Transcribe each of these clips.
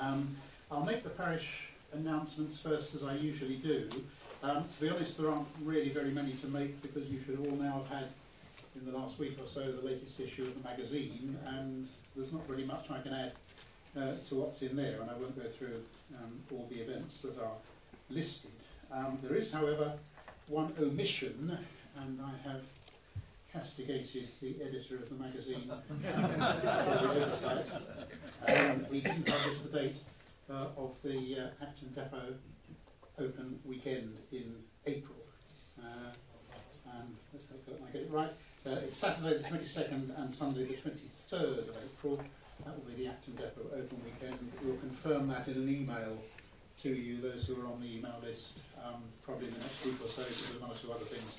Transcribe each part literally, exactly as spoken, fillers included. Um, I'll make the parish announcements first, as I usually do. Um, to be honest, there aren't really very many to make, because you should all now have had, in the last week or so, the latest issue of the magazine, and there's not really much I can add uh, to what's in there, and I won't go through um, all the events that are listed. Um, there is, however, one omission, and I have castigated the editor of the magazine for the oversight. Um, we didn't publish the date uh, of the uh, Acton Depot open weekend in April. Uh, and let's make sure I get it right. Uh, it's Saturday the twenty-second and Sunday the twenty-third of April. That will be the Acton Depot open weekend. We'll confirm that in an email to you, those who are on the email list, um, probably in the next week or so, because there's one or two other things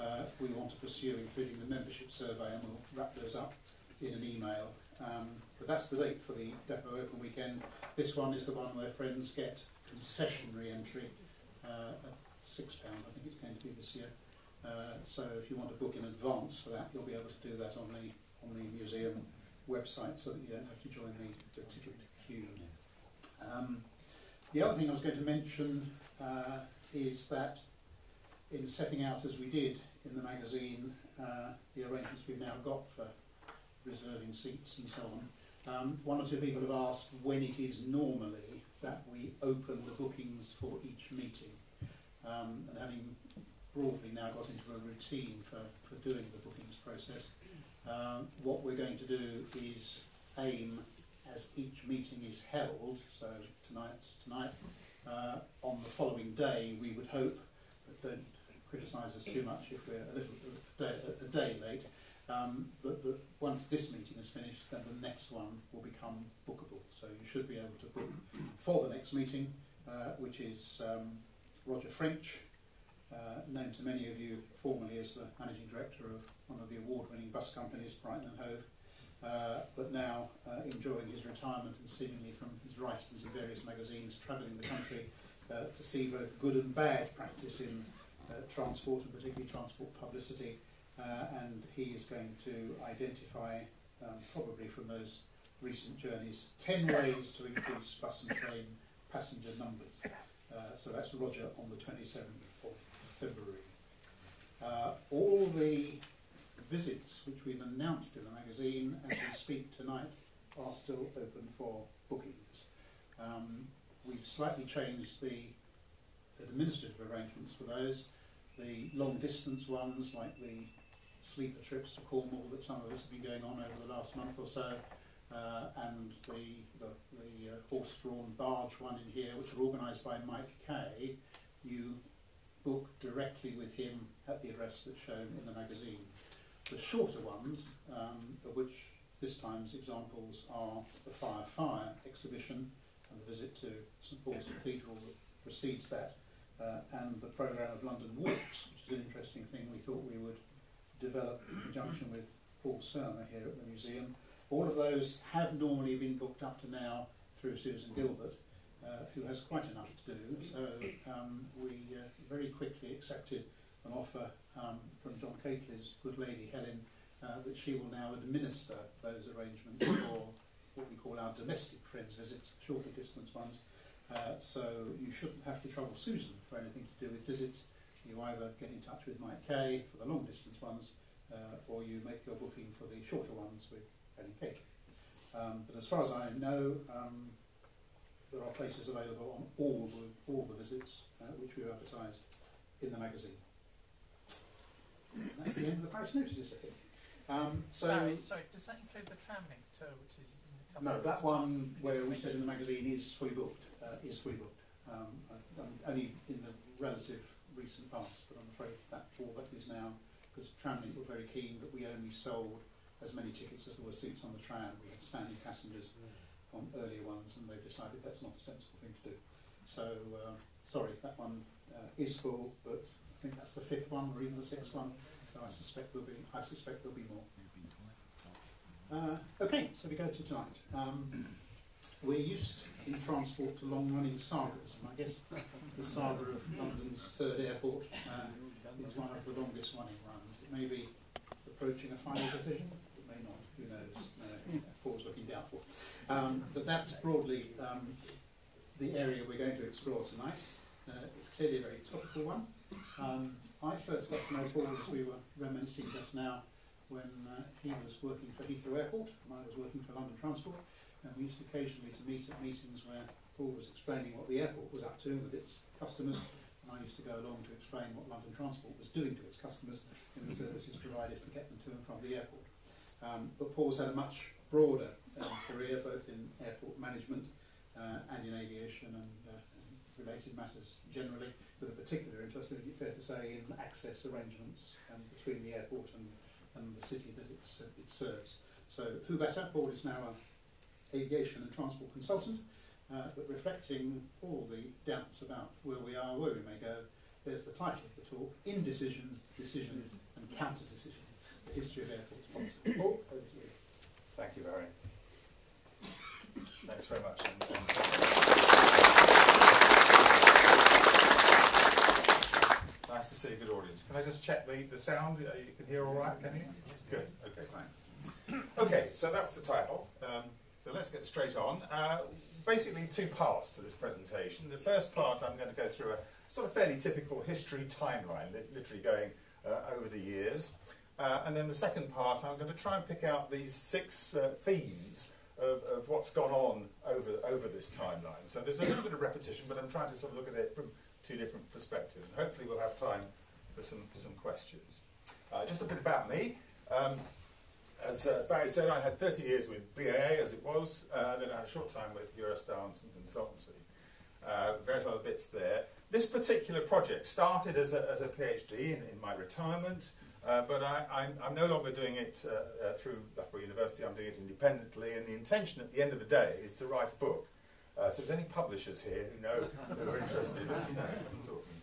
uh, we want to pursue, including the membership survey, and we'll wrap those up in an email. Um, but that's the date for the Depot open weekend. This one is the one where friends get concessionary entry uh, at six pounds, I think it's going to be this year. Uh, so if you want to book in advance for that, you'll be able to do that on the on the museum website, so that you don't have to join the, the ticket queue. Um, the other thing I was going to mention uh, is that in setting out, as we did in the magazine, uh, the arrangements we've now got for reserving seats and so on, um, one or two people have asked when it is normally that we open the bookings for each meeting, um, and having broadly now got into a routine for, for doing the bookings process. Um, what we're going to do is aim, as each meeting is held, so tonight's tonight, uh, on the following day we would hope, but don't criticise us too much if we're a little a day, a day late, um, but, but once this meeting is finished, then the next one will become bookable. So you should be able to book for the next meeting, uh, which is um, Roger French, Uh, known to many of you formerly as the managing director of one of the award-winning bus companies, Brighton and Hove, uh, but now uh, enjoying his retirement and seemingly from his writings in various magazines, travelling the country uh, to see both good and bad practice in uh, transport, and particularly transport publicity, uh, and he is going to identify, um, probably from those recent journeys, ten ways to increase bus and train passenger numbers. Uh, so that's Roger on the twenty-seventh of February. Uh, all the visits which we've announced in the magazine as we speak tonight are still open for bookings. Um, we've slightly changed the administrative arrangements for those. The long distance ones, like the sleeper trips to Cornwall that some of us have been going on over the last month or so, uh, and the, the, the uh, horse-drawn barge one in here, which are organised by Mike Kay, you book directly with him at the address that's shown in the magazine. The shorter ones, um, of which this time's examples are the Fire Fire exhibition and the visit to Saint Paul's Cathedral that precedes that, uh, and the programme of London Walks, which is an interesting thing we thought we would develop in conjunction with Paul Sermon here at the museum. All of those have normally been booked up to now through Susan Gilbert, Uh, who has quite enough to do, so um, we uh, very quickly accepted an offer um, from John Cately's good lady Helen uh, that she will now administer those arrangements for what we call our domestic friends visits, the shorter distance ones, uh, so you shouldn't have to trouble Susan for anything to do with visits. You either get in touch with Mike Kay for the long distance ones, uh, or you make your booking for the shorter ones with Penny Kay. Um, but as far as I know, um, there are places available on all the, all the visits uh, which we have advertised in the magazine. And that's the end of the parish notices, I think. Um, so sorry, sorry, does that include the tram link too, which is in a No, that one where we said in the magazine is fully booked, uh, is fully booked. Um, only in the relative recent past, but I'm afraid that all that is now, because Tramlink were very keen that we only sold as many tickets as there were seats on the tram. We had standing passengers on earlier ones, and they've decided that's not a sensible thing to do. So, uh, sorry, that one uh, is full, but I think that's the fifth one, or even the sixth one. So I suspect there'll be, I suspect there'll be more. Uh, okay, so we go to tonight. Um, we're used in transport to long-running sagas, and I guess the saga of London's third airport uh, is one of the longest running runs. It may be approaching a final decision. It may not. Who knows? No, Paul's looking doubtful. Um, but that's broadly um, the area we're going to explore tonight. Uh, it's clearly a very topical one. Um, I first got to know Paul as we were reminiscing just now when uh, he was working for Heathrow Airport and I was working for London Transport, and we used occasionally to meet at meetings where Paul was explaining what the airport was up to with its customers, and I used to go along to explain what London Transport was doing to its customers in the services provided to get them to and from the airport. Um, but Paul's had a much broader um, career, both in airport management uh, and in aviation and, uh, and related matters generally, with a particular interest, I think it's fair to say, in access arrangements um, between the airport and, and the city that it's, uh, it serves. So who better? Paul is now an aviation and transport consultant, uh, but reflecting all the doubts about where we are, where we may go, there's the title of the talk, Indecision, Decision and Counter-Decision, the history of airports policy. Paul, over to you. Thank you, Barry. Thanks very much. And, um, nice to see a good audience. Can I just check the, the sound? You can hear all right, can you? Good. Okay, thanks. Okay, so that's the title. Um, so let's get straight on. Uh, basically, two parts to this presentation. The first part, I'm going to go through a sort of fairly typical history timeline, li literally going uh, over the years. Uh, and then the second part, I'm going to try and pick out these six uh, themes of, of what's gone on over, over this timeline. So there's a little bit of repetition, but I'm trying to sort of look at it from two different perspectives. And hopefully we'll have time for some, for some questions. Uh, just a bit about me. Um, as, as Barry said, I had thirty years with B A A as it was. Uh, then I had a short time with Eurostar and some consultancy. Uh, various other bits there. This particular project started as a, as a PhD in, in my retirement. Uh, but I, I'm, I'm no longer doing it uh, uh, through Loughborough University, I'm doing it independently, and the intention at the end of the day is to write a book. Uh, so if there's any publishers here who know, who are interested, you know what I'm talking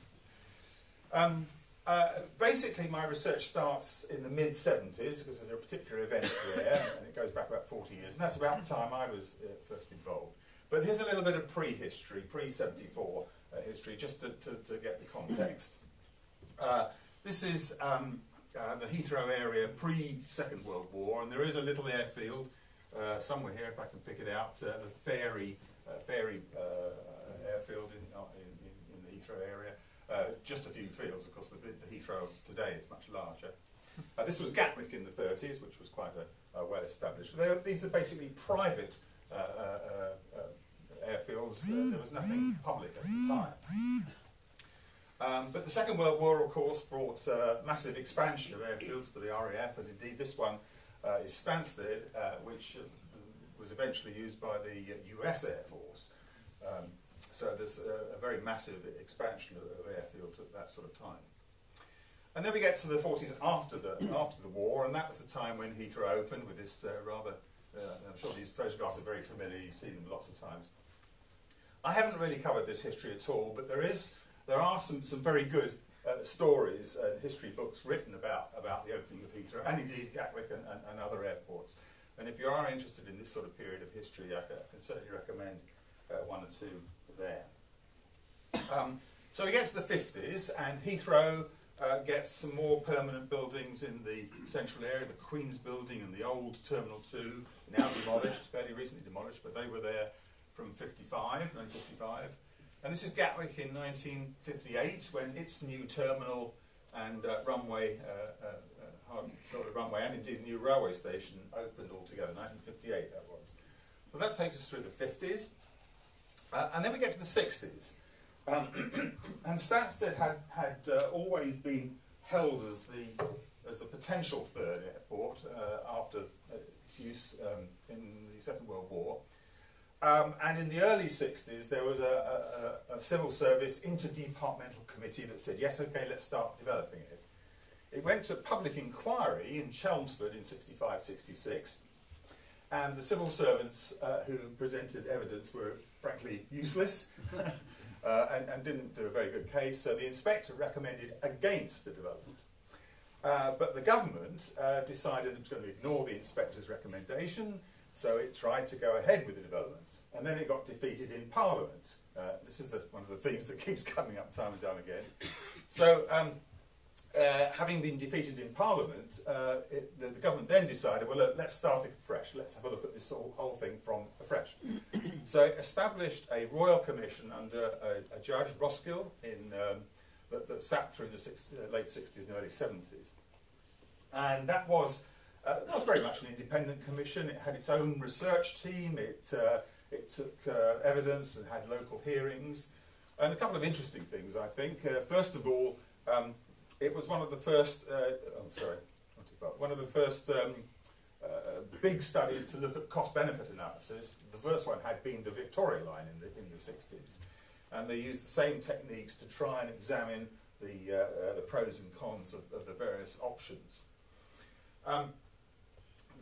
about. Um, uh, basically, my research starts in the mid seventies, because there's a particular event there, and it goes back about forty years, and that's about the time I was uh, first involved. But here's a little bit of pre-history, pre seventy-four uh, history, just to, to, to get the context. Uh, this is... Um, Uh, the Heathrow area pre-Second World War, and there is a little airfield uh, somewhere here, if I can pick it out, uh, the Fairey, uh, Fairey uh, airfield in, uh, in, in the Heathrow area. Uh, just a few fields, of course, the, the Heathrow today is much larger. Uh, this was Gatwick in the thirties, which was quite a, a well-established. These are basically private uh, uh, uh, airfields. Uh, there was nothing public at the time. Um, but the Second World War, of course, brought uh, massive expansion of airfields for the R A F, and indeed this one uh, is Stansted, uh, which uh, was eventually used by the uh, U S Air Force. Um, so there's a, a very massive expansion of, of airfields at that sort of time. And then we get to the forties after the, after the war, and that was the time when Heathrow opened with this uh, rather, uh, I'm sure these photographs are very familiar, you've seen them lots of times. I haven't really covered this history at all, but there is... There are some, some very good uh, stories and history books written about, about the opening of Heathrow, and indeed Gatwick and, and, and other airports. And if you are interested in this sort of period of history, I can, I can certainly recommend uh, one or two there. Um, so we get to the fifties, and Heathrow uh, gets some more permanent buildings in the central area, the Queen's Building and the old Terminal two, now demolished, fairly recently demolished, but they were there from nineteen fifty-five. And this is Gatwick in nineteen fifty-eight, when its new terminal and uh, runway, uh, uh, hard shoulder runway, and indeed new railway station opened altogether. nineteen fifty-eight that was. So that takes us through the fifties, uh, and then we get to the sixties. Um, and Stansted had had uh, always been held as the as the potential third airport uh, after its use um, in the Second World War. Um, and in the early sixties, there was a, a, a civil service interdepartmental committee that said, yes, okay, let's start developing it. It went to public inquiry in Chelmsford in sixty-five sixty-six, and the civil servants uh, who presented evidence were frankly useless uh, and, and didn't do a very good case, so the inspector recommended against the development. Uh, but the government uh, decided it was going to ignore the inspector's recommendation. So it tried to go ahead with the development, and then it got defeated in Parliament. Uh, this is the, one of the themes that keeps coming up time and time again. So um, uh, having been defeated in Parliament, uh, it, the, the government then decided, well, look, let's start it afresh. Let's have a look at this whole, whole thing from afresh. So it established a royal commission under a, a judge, Roskill, in, um, that, that sat through the sixties, late sixties and early seventies. And that was, uh, that was very much an independent commission. It had its own research team. It, uh, it took uh, evidence and had local hearings. And a couple of interesting things, I think. Uh, first of all, um, it was one of the first, uh, I'm sorry, not too far, one of the first um, uh, big studies to look at cost-benefit analysis. The first one had been the Victoria Line in the, in the sixties. And they used the same techniques to try and examine the, uh, uh, the pros and cons of, of the various options. Um,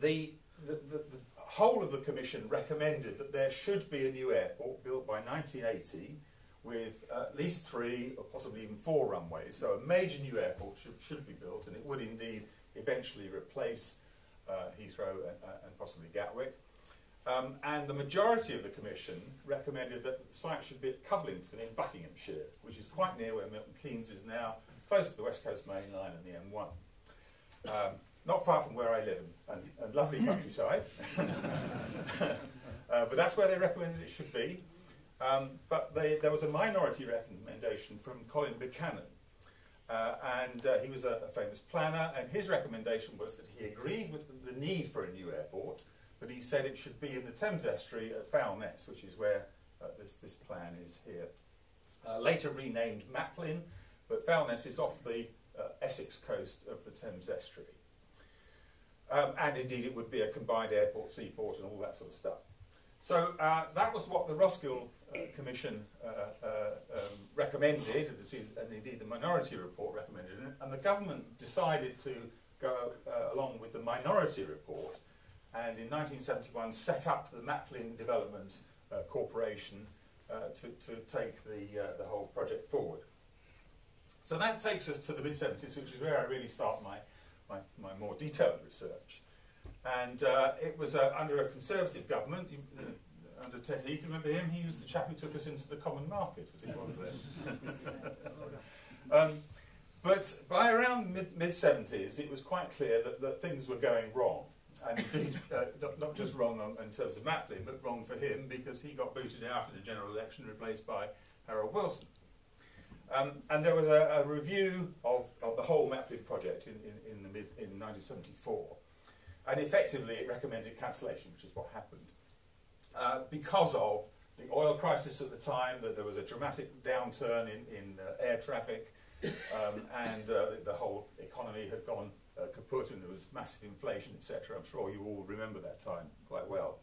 the, the, the, the whole of the Commission recommended that there should be a new airport built by nineteen eighty with uh, at least three or possibly even four runways. So a major new airport should, should be built, and it would indeed eventually replace uh, Heathrow and, uh, and possibly Gatwick. Um, and the majority of the Commission recommended that the site should be at Cublington in Buckinghamshire, which is quite near where Milton Keynes is now, close to the West Coast Main Line and the M one. Um, Not far from where I live, and, and lovely countryside. uh, but that's where they recommended it should be. Um, but they, there was a minority recommendation from Colin Buchanan. Uh, and uh, he was a, a famous planner, and his recommendation was that he agreed with the need for a new airport, but he said it should be in the Thames Estuary at Foulness, which is where uh, this, this plan is here. Uh, later renamed Maplin, but Foulness is off the uh, Essex coast of the Thames Estuary. Um, and indeed it would be a combined airport, seaport and all that sort of stuff. So uh, that was what the Roskill uh, Commission uh, uh, um, recommended, and indeed the minority report recommended, and the government decided to go uh, along with the minority report, and in nineteen seventy-one set up the Maplin Development uh, Corporation uh, to, to take the, uh, the whole project forward. So that takes us to the mid seventies, which is where I really start my My, my more detailed research. And uh, it was uh, under a Conservative government, you, uh, under Ted Heath, remember him? He was the chap who took us into the common market, as he was then. um, but by around mid seventies, it was quite clear that, that things were going wrong. And indeed, uh, not, not just wrong on, in terms of Maplin, but wrong for him, because he got booted out in a general election, replaced by Harold Wilson. Um, and there was a, a review of, of the whole Maplin project in, in, in, the mid, in nineteen seventy-four, and effectively it recommended cancellation, which is what happened. Uh, because of the oil crisis at the time, that there was a dramatic downturn in, in uh, air traffic, um, and uh, the whole economy had gone uh, kaput, and there was massive inflation, et cetera. I'm sure you all remember that time quite well.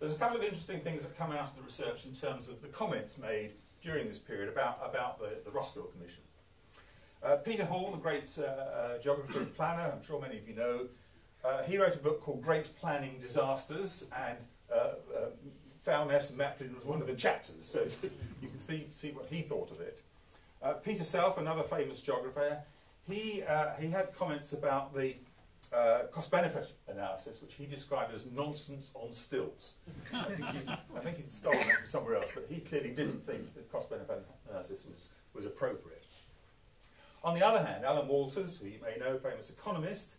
There's a couple of interesting things that come out of the research in terms of the comments made during this period about, about the, the Roskill Commission. Uh, Peter Hall, the great uh, uh, geographer and planner, I'm sure many of you know, uh, he wrote a book called Great Planning Disasters, and uh, uh, Foulness and Maplin was one of the chapters, so you can see, see what he thought of it. Uh, Peter Self, another famous geographer, he, uh, he had comments about the Uh, cost-benefit analysis, which he described as nonsense on stilts. I think he, I think he stole that from somewhere else, but he clearly didn't think that cost-benefit analysis was, was appropriate. On the other hand, Alan Walters, who you may know, famous economist,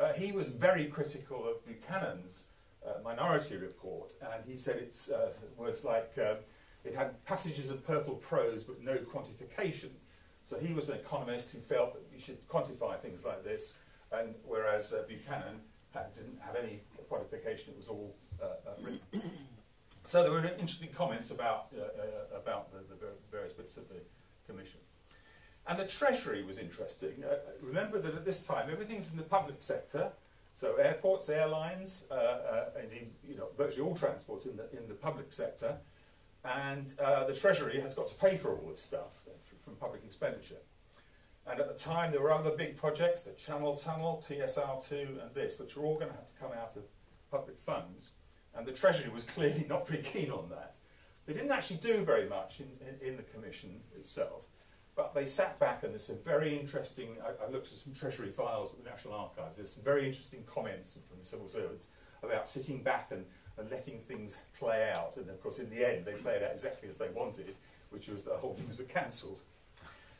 uh, he was very critical of Buchanan's uh, minority report, and he said it's uh, words like, uh, it had passages of purple prose but no quantification. So he was an economist who felt that you should quantify things like this, and whereas uh, Buchanan had, didn't have any quantification, it was all uh, uh, written. So there were interesting comments about, uh, uh, about the, the various bits of the Commission. And the Treasury was interesting. Uh, remember that at this time everything's in the public sector, so airports, airlines, uh, uh, indeed you know, virtually all transport's in the, in the public sector, and uh, the Treasury has got to pay for all this stuff from public expenditure. And at the time, there were other big projects, the Channel Tunnel, T S R two, and this, which were all going to have to come out of public funds. And the Treasury was clearly not very keen on that. They didn't actually do very much in, in, in the Commission itself, but they sat back, and there's some very interesting, I, I looked at some Treasury files at the National Archives, there's some very interesting comments from the civil servants about sitting back and, and letting things play out. And of course, in the end, they played out exactly as they wanted, which was that the whole things were cancelled.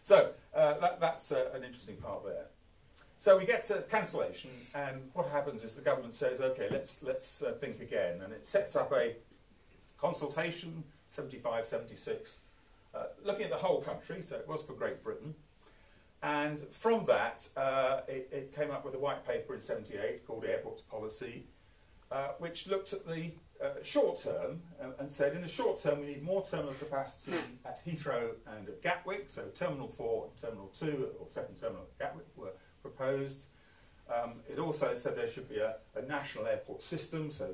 So uh, that, that's uh, an interesting part there. So we get to cancellation, and what happens is the government says, okay, let's, let's uh, think again. And it sets up a consultation, seventy-five, seventy-six, uh, looking at the whole country, so it was for Great Britain. And from that, uh, it, it came up with a white paper in seventy-eight called Airports Policy, uh, which looked at the uh, short term and, and said, in the short term, we need more terminal capacity at Heathrow and at Gatwick. So Terminal four and Terminal two, or second terminal at Gatwick, were proposed. Um, it also said there should be a, a national airport system, so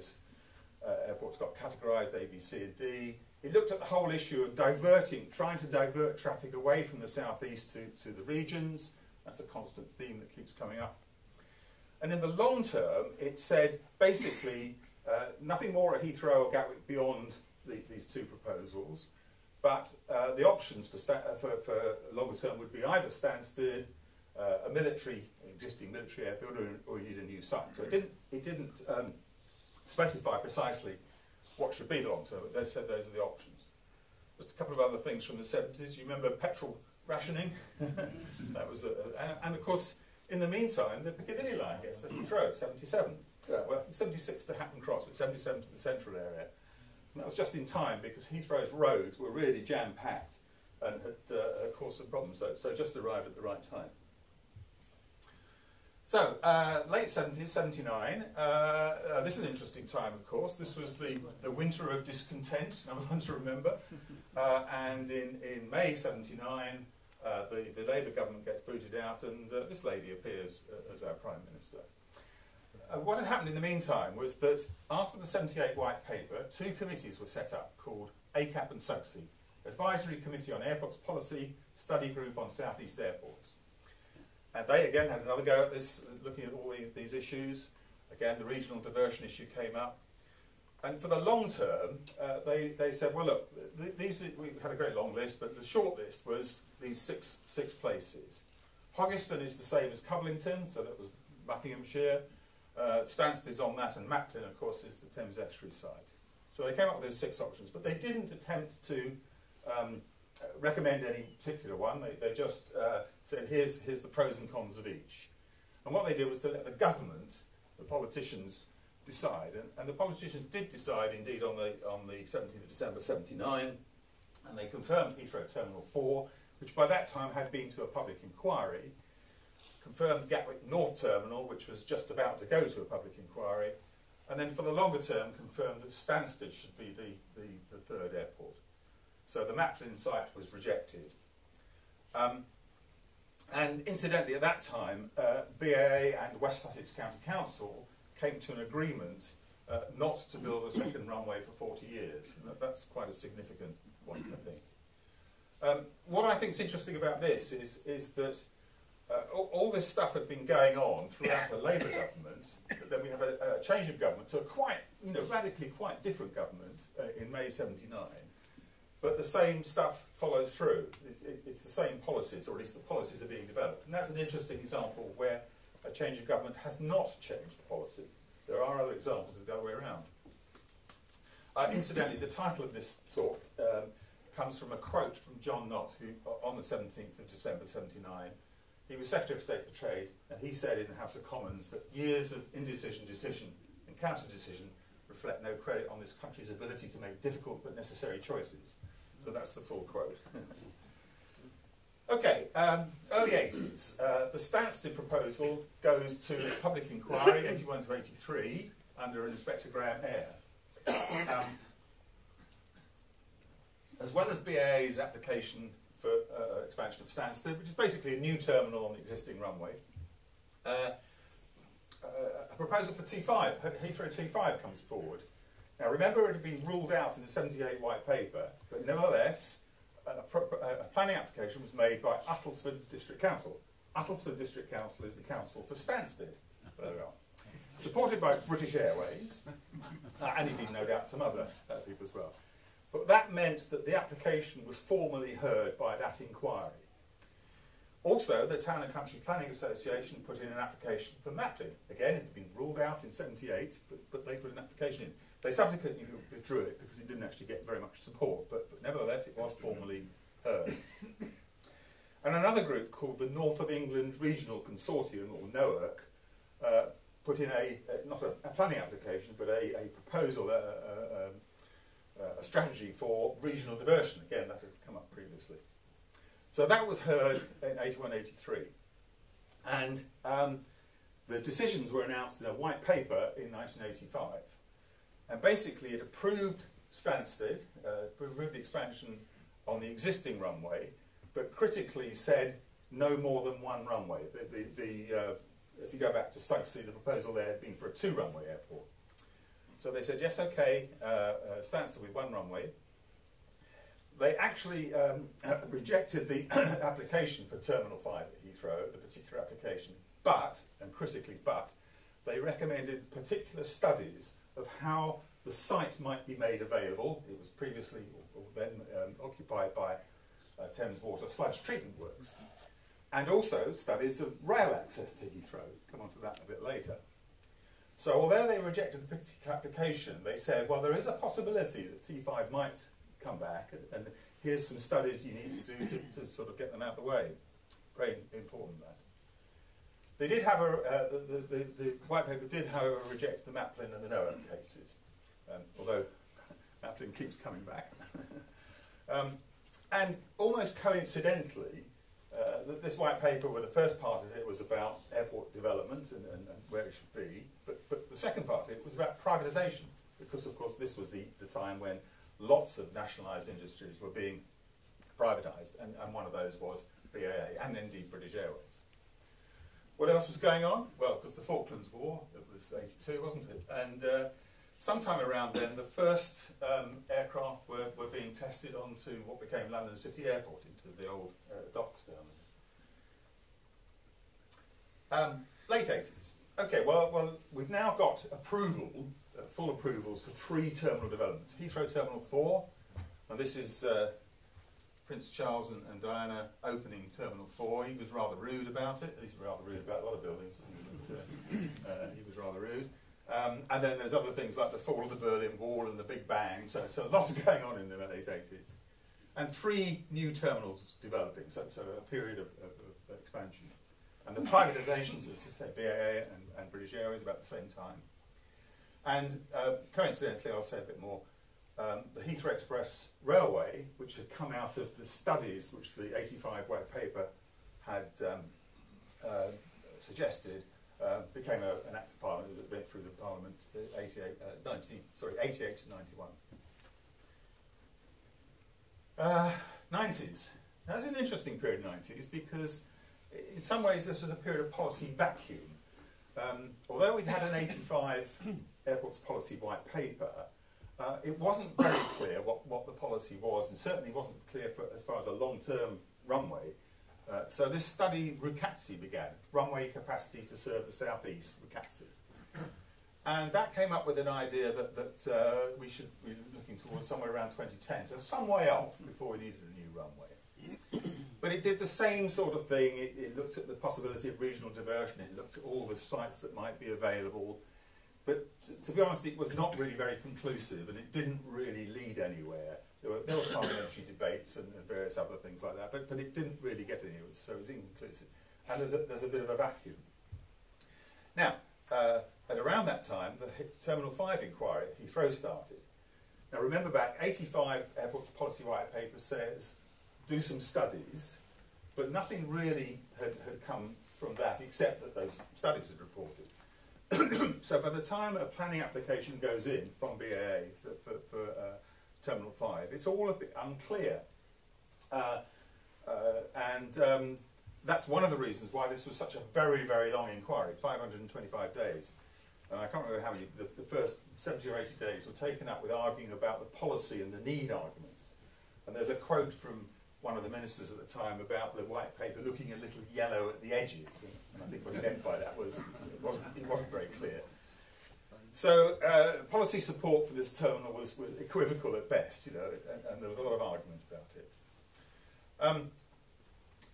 uh, airports got categorised A, B, C and D. It looked at the whole issue of diverting, trying to divert traffic away from the southeast to, to the regions. That's a constant theme that keeps coming up. And in the long term, it said basically uh, nothing more at Heathrow or Gatwick beyond the, these two proposals, but uh, the options for, for, for longer term would be either Stansted, Uh, a military, an existing military airfield, or, or you need a new site. So it didn't, it didn't um, specify precisely what should be the long term, but they said those are the options. Just a couple of other things from the seventies. You remember petrol rationing? That was, a, and, and of course, in the meantime, the Piccadilly Line gets to Heathrow, seventy-seven. Yeah, well, seventy-six to Hatton Cross, but seventy-seven to the central area. And that was just in time because Heathrow's roads were really jam-packed and had uh, caused some problems, though, so just arrived at the right time. So, uh, late seventies, seventy-nine, uh, uh, this is an interesting time, of course. This was the, the winter of discontent, another one to remember. Uh, and in, in May seventy-nine, uh, the, the Labour government gets booted out, and uh, this lady appears uh, as our Prime Minister. Uh, what had happened in the meantime was that after the seventy-eight White Paper, two committees were set up called A C A P and SUGSE, Advisory Committee on Airports Policy, Study Group on Southeast Airports. And they again had another go at this, looking at all these, these issues. Again, the regional diversion issue came up. And for the long term, uh, they, they said, well, look, th these, we had a great long list, but the short list was these six, six places. Hoggiston is the same as Cublington, so that was Buckinghamshire. Uh, Stansted is on that, and Maplin, of course, is the Thames Estuary side. So they came up with those six options, but they didn't attempt to um, recommend any particular one. They, they just uh, said, here's, here's the pros and cons of each. And what they did was to let the government, the politicians, decide. And, and the politicians did decide, indeed, on the, on the seventeenth of December seventy-nine, and they confirmed Heathrow Terminal four, which by that time had been to a public inquiry, confirmed Gatwick North Terminal, which was just about to go to a public inquiry, and then for the longer term confirmed that Stansted should be the, the, the third airport. So the Maplin site was rejected. Um, and incidentally, at that time, uh, B A A and West Sussex County Council came to an agreement uh, not to build a second runway for forty years. And that's quite a significant point, I think. Um, what I think is interesting about this is, is that uh, all, all this stuff had been going on throughout a Labour government, but then we have a, a change of government to a quite, you know, radically quite different government uh, in May seventy-nine. But the same stuff follows through. It's, it, it's the same policies, or at least the policies are being developed. And that's an interesting example where a change of government has not changed the policy. There are other examples of the other way around. Uh, incidentally, the title of this talk um, comes from a quote from John Knott, who, on the seventeenth of December seventy-nine, he was Secretary of State for Trade, and he said in the House of Commons that years of indecision, decision, and counter-decision reflect no credit on this country's ability to make difficult but necessary choices. So that's the full quote. Okay, um, early eighties. Uh, the Stansted proposal goes to public inquiry, eighty-one to eighty-three, under Inspector Graham Eyre. Um, as well as B A A's application for uh, expansion of Stansted, which is basically a new terminal on the existing runway. Uh, uh, a proposal for T five, Heathrow T five comes forward. Now, remember, it had been ruled out in the seventy-eight White Paper, but nevertheless, a, a planning application was made by Uttlesford District Council. Uttlesford District Council is the council for Stansted, there we are. Supported by British Airways, uh, and indeed, no doubt, some other uh, people as well. But that meant that the application was formally heard by that inquiry. Also, the Town and Country Planning Association put in an application for Maplin. Again, it had been ruled out in seventy-eight, but, but they put an application in. They subsequently withdrew it because it didn't actually get very much support, but, but nevertheless it was formally heard. And another group called the North of England Regional Consortium, or NOERC, uh, put in a, a not a, a planning application, but a, a proposal, a, a, a, a strategy for regional diversion. Again, that had come up previously. So that was heard in eighty-one eighty-three. And um, the decisions were announced in a white paper in nineteen eighty-five. And basically it approved Stansted, uh, approved the expansion on the existing runway, but critically said no more than one runway. The, the, the, uh, if you go back to Sugsy, the proposal there had been for a two-runway airport. So they said, yes, OK, uh, uh, Stansted with one runway. They actually um, rejected the application for Terminal five at Heathrow, the particular application, but, and critically but, they recommended particular studies of how the site might be made available. It was previously or, or then um, occupied by Uh, Thames Water sludge treatment works, and also studies of rail access to Heathrow. Come on to that a bit later. So although they rejected the particular application, they said, well, there is a possibility that T five might come back, and, and here's some studies you need to do to, to sort of get them out of the way. Very important that. They did have a, uh, the, the, the, the white paper did, however, reject the Maplin and the NOERC cases, um, although Maplin keeps coming back. um, And almost coincidentally, uh, this white paper, where the first part of it was about airport development and, and, and where it should be, but, but the second part of it was about privatisation, because of course this was the, the time when lots of nationalised industries were being privatised, and, and one of those was B A A, and indeed British Airways. What else was going on? Well, because the Falklands War, it was eighty-two, wasn't it? And uh, sometime around then, the first um, aircraft were, were being tested onto what became London City Airport, into the old uh, docks down there. Um, late eighties. Okay, well, well, we've now got approval, uh, full approvals for three terminal developments. Heathrow Terminal four, and this is uh, Prince Charles and, and Diana opening Terminal four. He was rather rude about it. He's rather rude about a lot of buildings, isn't he? But, uh, uh, he was rather rude. Um, and then there's other things like the fall of the Berlin Wall and the Big Bang, so, so lots going on in the late eighties. And three new terminals developing, so, so a period of, of, of expansion. And the privatisations, as I say, B A A and, and British Airways about the same time. And uh, coincidentally, I'll say a bit more, um, the Heathrow Express Railway, which had come out of the studies which the eighty-five white paper had um, uh, suggested, Uh, became a, an act of parliament as it went through the parliament eighty-eight, uh, nineteen, sorry, eighty-eight to ninety-one. Uh, nineties. Now, that's an interesting period, nineties, because in some ways this was a period of policy vacuum. Um, although we'd had an eighty-five airports policy white paper, uh, it wasn't very clear what, what the policy was, and certainly wasn't clear for, as far as a long-term runway. Uh, so this study, RUCATSE, began, Runway Capacity to Serve the Southeast, RUCATSE. And that came up with an idea that, that uh, we should be looking towards somewhere around twenty ten, so some way off before we needed a new runway. But it did the same sort of thing. It, it looked at the possibility of regional diversion, it looked at all the sites that might be available, but to be honest, it was not really very conclusive, and it didn't really lead anywhere. There were parliamentary debates and, and various other things like that, but, but it didn't really get anywhere, so it was inconclusive. And there's a, there's a bit of a vacuum. Now, uh, at around that time, the Terminal five inquiry at Heathrow started. Now remember back, eighty-five Airports Policy White Paper says, do some studies, but nothing really had, had come from that, except that those studies had reported. So by the time a planning application goes in from B A A for, for, for uh, Terminal five, it's all a bit unclear. Uh, uh, and um, that's one of the reasons why this was such a very, very long inquiry, five hundred twenty-five days. And I can't remember how many, the, the first seventy or eighty days were taken up with arguing about the policy and the need arguments. And there's a quote from one of the ministers at the time about the white paper looking a little yellow at the edges. And I think what he meant by that was it wasn't, it wasn't very clear. So uh, policy support for this terminal was, was equivocal at best, you know, and, and there was a lot of argument about it. Um,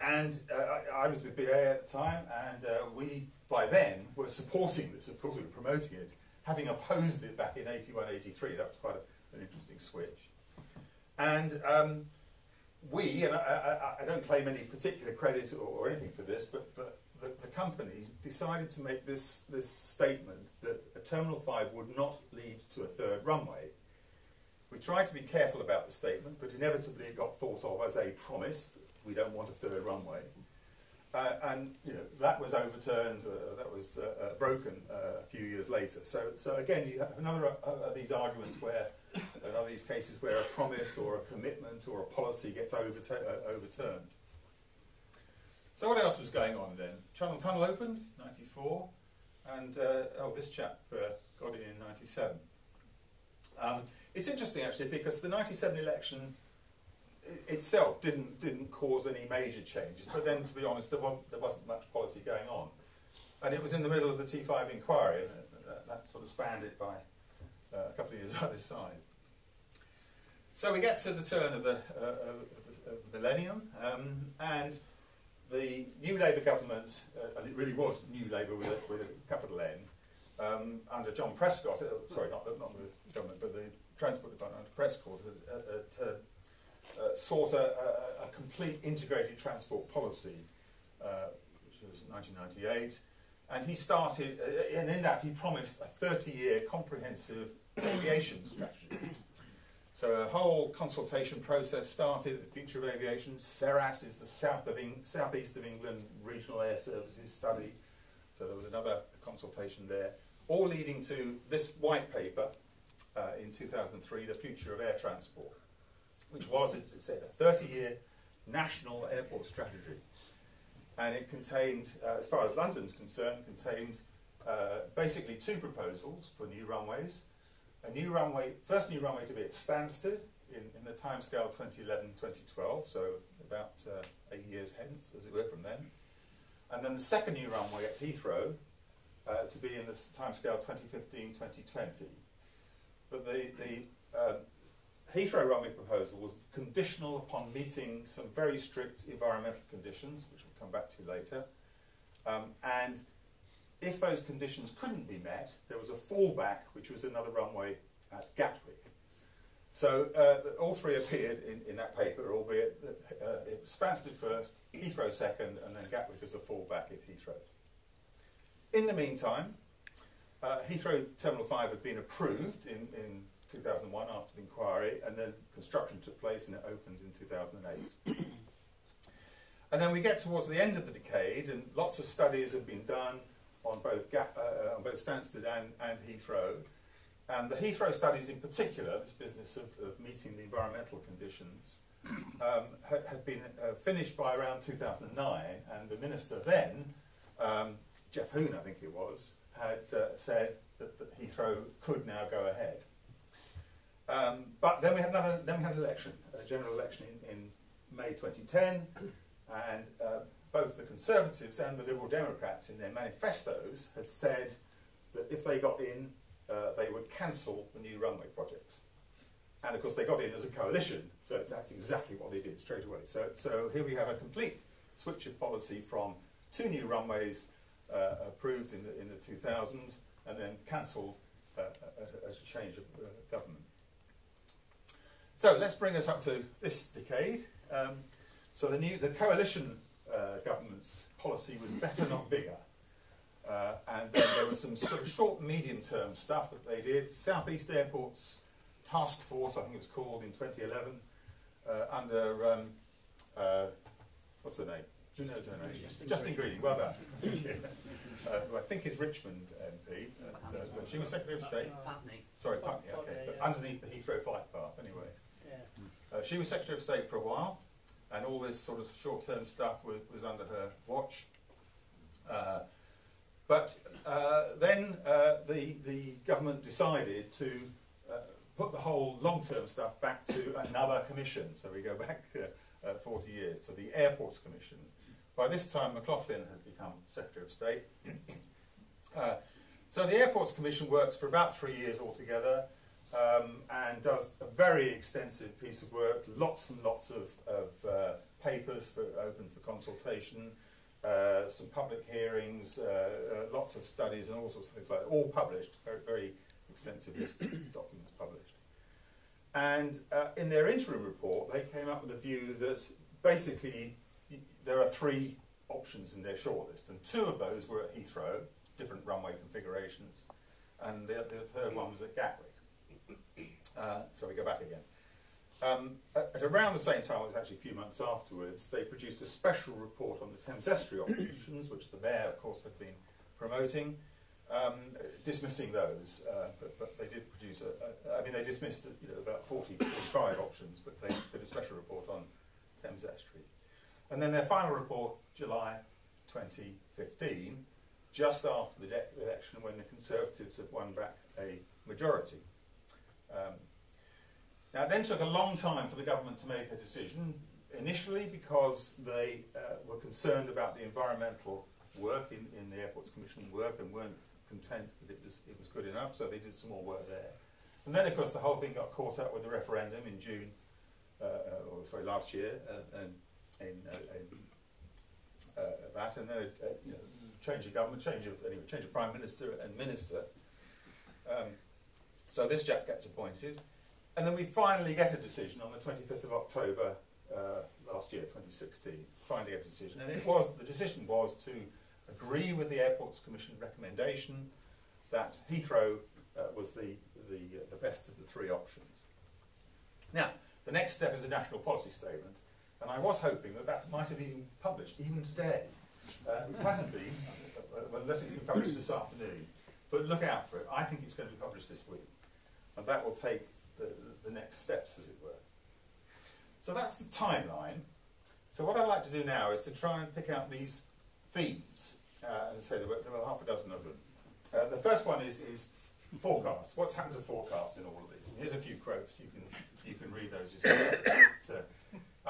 and uh, I, I was with B A at the time, and uh, we, by then, were supporting this. Of course, we were promoting it, having opposed it back in eighty-one, eighty-three. That was quite a, an interesting switch. And um, we, and I, I, I don't claim any particular credit or, or anything for this, but, but the, the companies decided to make this, this statement that a Terminal five would not lead to a third runway. We tried to be careful about the statement, but inevitably it got thought of as a promise. We don't want a third runway. Uh, and you know, that was overturned, uh, that was uh, uh, broken uh, a few years later. So, so again, you have another uh, of these arguments where, another of these cases where a promise or a commitment or a policy gets overt uh, overturned. So what else was going on then? Channel Tunnel opened, ninety-four, and uh, oh, this chap uh, got in in ninety-seven. Um, it's interesting actually because the ninety-seven election itself didn't didn't cause any major changes, but then to be honest, there wasn't, there wasn't much policy going on, and it was in the middle of the T five inquiry that, that sort of spanned it by uh, a couple of years either side. So we get to the turn of the, uh, of the, of the millennium, um, and the New Labour government, uh, and it really was New Labour with a, with a capital N, um, under John Prescott. Uh, sorry, not the, not the government, but the Transport Department under Prescott. Uh, uh, to, Uh, sought a, a, a complete integrated transport policy, uh, which was nineteen ninety-eight, and he started, uh, and in that he promised a thirty-year comprehensive aviation strategy. So a whole consultation process started at the Future of Aviation. SERAS is the south of Eng southeast of England Regional Air Services Study, so there was another consultation there, all leading to this white paper uh, in two thousand three, The Future of Air Transport, which was, as it said, a thirty-year national airport strategy. And it contained, uh, as far as London's concerned, contained uh, basically two proposals for new runways. A new runway, first new runway to be at Stansted in, in the timescale twenty eleven to twenty twelve, so about uh, eight years hence, as it were, from then. And then the second new runway at Heathrow uh, to be in the timescale twenty fifteen to twenty twenty. But the, the uh, Heathrow runway proposal was conditional upon meeting some very strict environmental conditions, which we'll come back to later. Um, and if those conditions couldn't be met, there was a fallback, which was another runway at Gatwick. So uh, all three appeared in, in that paper, albeit that, uh, it was Stansted first, Heathrow second, and then Gatwick as a fallback if Heathrow. In the meantime, uh, Heathrow Terminal five had been approved in, in two thousand one after the inquiry, and then construction took place and it opened in two thousand eight. And then we get towards the end of the decade, and lots of studies have been done on both, Gap, uh, on both Stansted and, and Heathrow. And the Heathrow studies in particular, this business of, of meeting the environmental conditions, um, had, had been uh, finished by around two thousand nine, and the minister then, um, Geoff Hoon I think it was, had uh, said that, that Heathrow could now go ahead. Um, but then we had another. Then we had an election, a general election in, in May twenty ten, and uh, both the Conservatives and the Liberal Democrats, in their manifestos, had said that if they got in, uh, they would cancel the new runway projects. And of course, they got in as a coalition, so that's exactly what they did straight away. So, so here we have a complete switch of policy from two new runways uh, approved in the in the two thousands and then cancelled uh, as a change of uh, government. So let's bring us up to this decade. Um, so the new, the coalition uh, government's policy was better, not bigger. Uh, and then there was some sort of short, medium-term stuff that they did. Southeast Airports Task Force, I think it was called, in twenty eleven, uh, under um, uh, what's her name? Who knows her name? Justin Greeley. Well done. uh, who I think is Richmond M P, but, uh, but she was Secretary of State. Putney. Sorry, Putney. Okay, but underneath the Heathrow flight path, anyway. Uh, she was Secretary of State for a while, and all this sort of short-term stuff was, was under her watch. Uh, but uh, then uh, the, the government decided to uh, put the whole long-term stuff back to another commission. So we go back uh, uh, forty years to the Airports Commission. By this time, McLaughlin had become Secretary of State. uh, so the Airports Commission works for about three years altogether. Um, and does a very extensive piece of work, lots and lots of, of uh, papers for, open for consultation, uh, some public hearings, uh, uh, lots of studies and all sorts of things like that, all published, very, very extensive list of documents published. And uh, in their interim report, they came up with a view that basically there are three options in their shortlist, and two of those were at Heathrow, different runway configurations, and the, the third one was at Gatwick. Uh, so we go back again. Um, at, at around the same time, it was actually a few months afterwards, they produced a special report on the Thames Estuary options, which the Mayor, of course, had been promoting, um, dismissing those. Uh, but, but they did produce, a, a, I mean, they dismissed you know, about forty, forty-five options, but they did a special report on Thames Estuary. And then their final report, July twenty fifteen, just after the election when the Conservatives had won back a majority. Um, Now, it then took a long time for the government to make a decision, initially because they uh, were concerned about the environmental work in, in the Airports Commission work and weren't content that it was, it was good enough, so they did some more work there. And then, of course, the whole thing got caught up with the referendum in June, uh, or sorry, last year, uh, and in, uh, in uh, that, and then uh, you know, change of government, change of, anyway, change of Prime Minister and Minister. Um, so this chap gets appointed. And then we finally get a decision on the twenty-fifth of October uh, last year, twenty sixteen, finally get a decision. And it was, the decision was to agree with the Airports Commission recommendation that Heathrow uh, was the, the, uh, the best of the three options. Now, the next step is a national policy statement, and I was hoping that that might have been published even today. Uh, it hasn't been, unless it's been published this afternoon, but look out for it. I think it's going to be published this week, and that will take The, the next steps, as it were. So that's the timeline. So what I'd like to do now is to try and pick out these themes. Uh, as I say, there were, there were half a dozen of them. Uh, the first one is, is forecasts. What's happened to forecasts in all of these? And here's a few quotes. You can you can read those yourself. But, uh,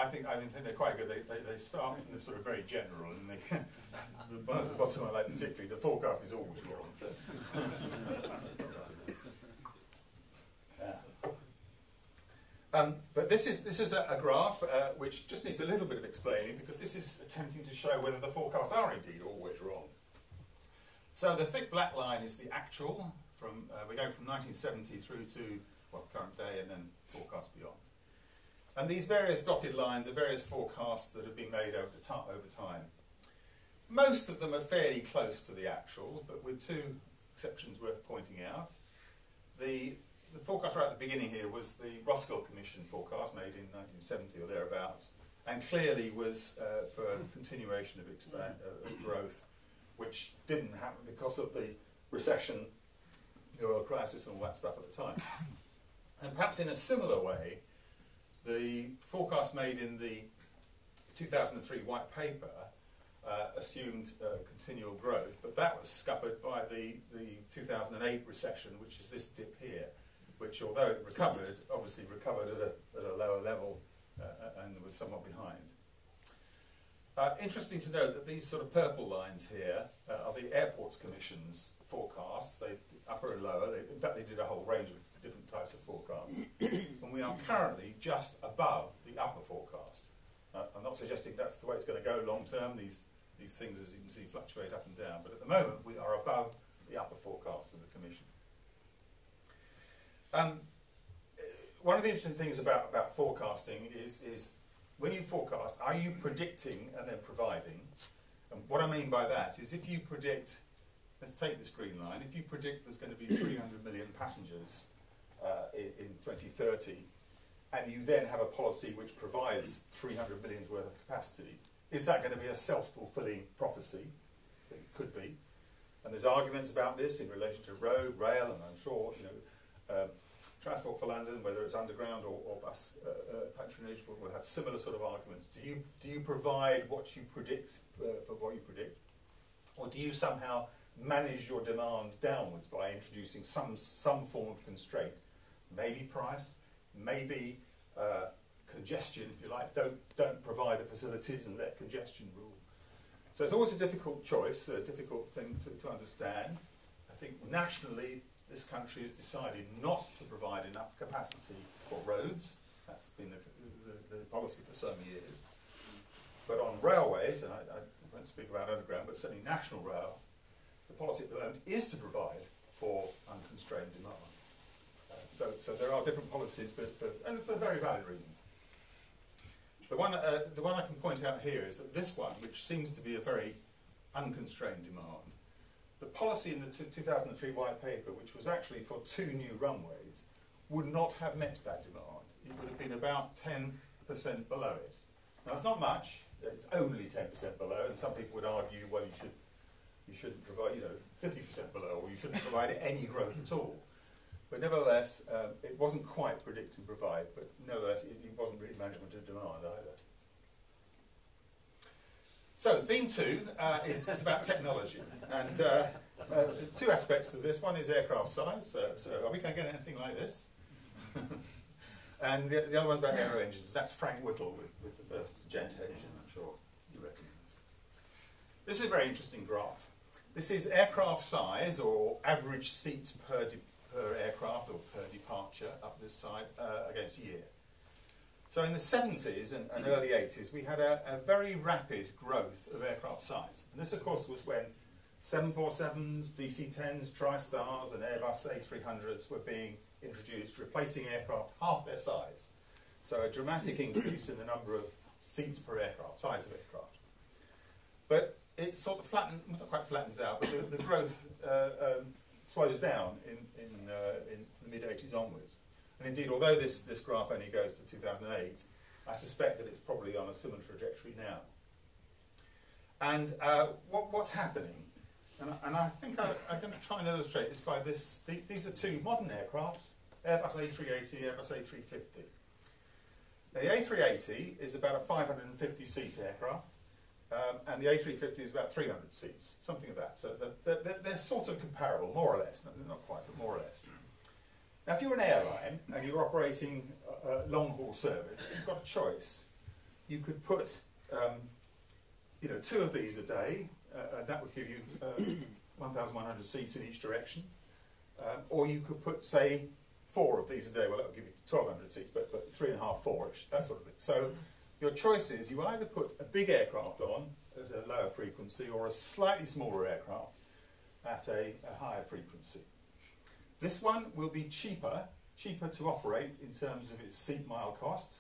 I think I mean they're quite good. They, they, they start from the sort of very general, and they the, one at the bottom I like particularly. The forecast is always wrong. Um, but this is, this is a, a graph uh, which just needs a little bit of explaining, because this is attempting to show whether the forecasts are indeed always wrong. So the thick black line is the actual. From, uh, we're going from nineteen seventy through to, well, current day and then forecast beyond. And these various dotted lines are various forecasts that have been made over, over time. Most of them are fairly close to the actuals, but with two exceptions worth pointing out. The The forecast right at the beginning here was the Roskill Commission forecast, made in nineteen seventy or thereabouts, and clearly was uh, for a continuation of, expand, uh, of growth, which didn't happen because of the recession, the oil crisis and all that stuff at the time. And perhaps in a similar way, the forecast made in the two thousand three White Paper uh, assumed uh, continual growth, but that was scuppered by the, the two thousand eight recession, which is this dip here, which, although it recovered, obviously recovered at a, at a lower level uh, and was somewhat behind. Uh, interesting to note that these sort of purple lines here uh, are the Airports Commission's forecasts, they, upper and lower. They, in fact, they did a whole range of different types of forecasts. And we are currently just above the upper forecast. Uh, I'm not suggesting that's the way it's going to go long term. These, these things, as you can see, fluctuate up and down. But at the moment, we are above the upper forecast of the Commission. Um, one of the interesting things about, about forecasting is, is when you forecast, are you predicting and then providing? And what I mean by that is, if you predict, let's take this green line, if you predict there's going to be three hundred million passengers uh, in, in twenty thirty, and you then have a policy which provides three hundred million's worth of capacity, is that going to be a self-fulfilling prophecy? It could be. And there's arguments about this in relation to road, rail, and I'm sure, you know, Uh, Transport for London, whether it's underground or, or bus uh, uh, patronage, will have similar sort of arguments. Do you do you provide what you predict uh, for what you predict, or do you somehow manage your demand downwards by introducing some some form of constraint, maybe price, maybe uh, congestion, if you like. Don't don't provide the facilities and let congestion rule. So it's always a difficult choice, a difficult thing to, to understand. I think nationally, this country has decided not to provide enough capacity for roads. That's been the, the, the policy for some years. But on railways, and I, I won't speak about underground, but certainly national rail, the policy at the moment is to provide for unconstrained demand. Uh, So, so there are different policies, but, but and for very valid reasons. The one, uh, the one I can point out here is that this one, which seems to be a very unconstrained demand, the policy in the two thousand three White Paper, which was actually for two new runways, would not have met that demand. It would have been about ten percent below it. Now, it's not much. It's only ten percent below, and some people would argue, well, you should, you shouldn't provide, you know, fifty percent below, or you shouldn't provide any growth at all. But nevertheless, uh, it wasn't quite predict and provide, but nevertheless, it, it wasn't really management of demand either. So, theme two uh, is, is about technology, and uh, uh, two aspects to this. One is aircraft size, so, so are we going to get anything like this? And the, the other one's about aero engines. That's Frank Whittle with, with the first jet engine, I'm sure you recognise. This is a very interesting graph. This is aircraft size, or average seats per de per aircraft or per departure up this side uh, against year. So in the seventies and, and early eighties, we had a, a very rapid growth of aircraft size. And this, of course, was when seven forty-sevens, D C tens, TriStars and Airbus A three hundreds were being introduced, replacing aircraft half their size. So a dramatic increase in the number of seats per aircraft, size of aircraft. But it sort of flattened, not quite flattens out, but the, the growth uh, um, slows down in, in, uh, in the mid-eighties onwards. And indeed, although this, this graph only goes to two thousand eight, I suspect that it's probably on a similar trajectory now. And uh, what, what's happening, and I, and I think I, I'm going to try and illustrate this by this. The, these are two modern aircraft, Airbus A three eighty, Airbus A three fifty. Now, the A three eighty is about a five hundred fifty seat aircraft, um, and the A three fifty is about three hundred seats, something of that. So they're, they're, they're sort of comparable, more or less, not, not quite, but more or less. Now, if you're an airline and you're operating a long-haul service, you've got a choice. You could put, um, you know, two of these a day, uh, and that would give you uh, one thousand one hundred seats in each direction. Um, or you could put, say, four of these a day. Well, that would give you twelve hundred seats, but, but three and a half, four-ish, that sort of thing. So your choice is you either put a big aircraft on at a lower frequency or a slightly smaller aircraft at a, a higher frequency. This one will be cheaper, cheaper to operate in terms of its seat mile cost.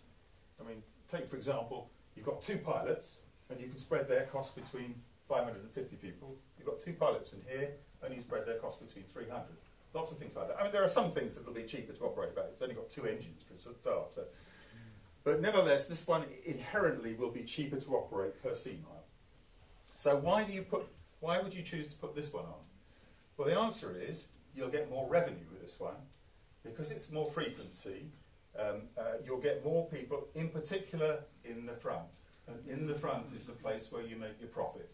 I mean, take for example, you've got two pilots and you can spread their cost between five hundred fifty people. You've got two pilots in here and you spread their cost between three hundred. Lots of things like that. I mean, there are some things that will be cheaper to operate, but it's only got two engines for a start. So. But nevertheless, this one inherently will be cheaper to operate per seat mile. So why do you put, why would you choose to put this one on? Well, the answer is, you'll get more revenue with this one because it's more frequency. Um, uh, you'll get more people, in particular in the front. And in the front is the place where you make your profit.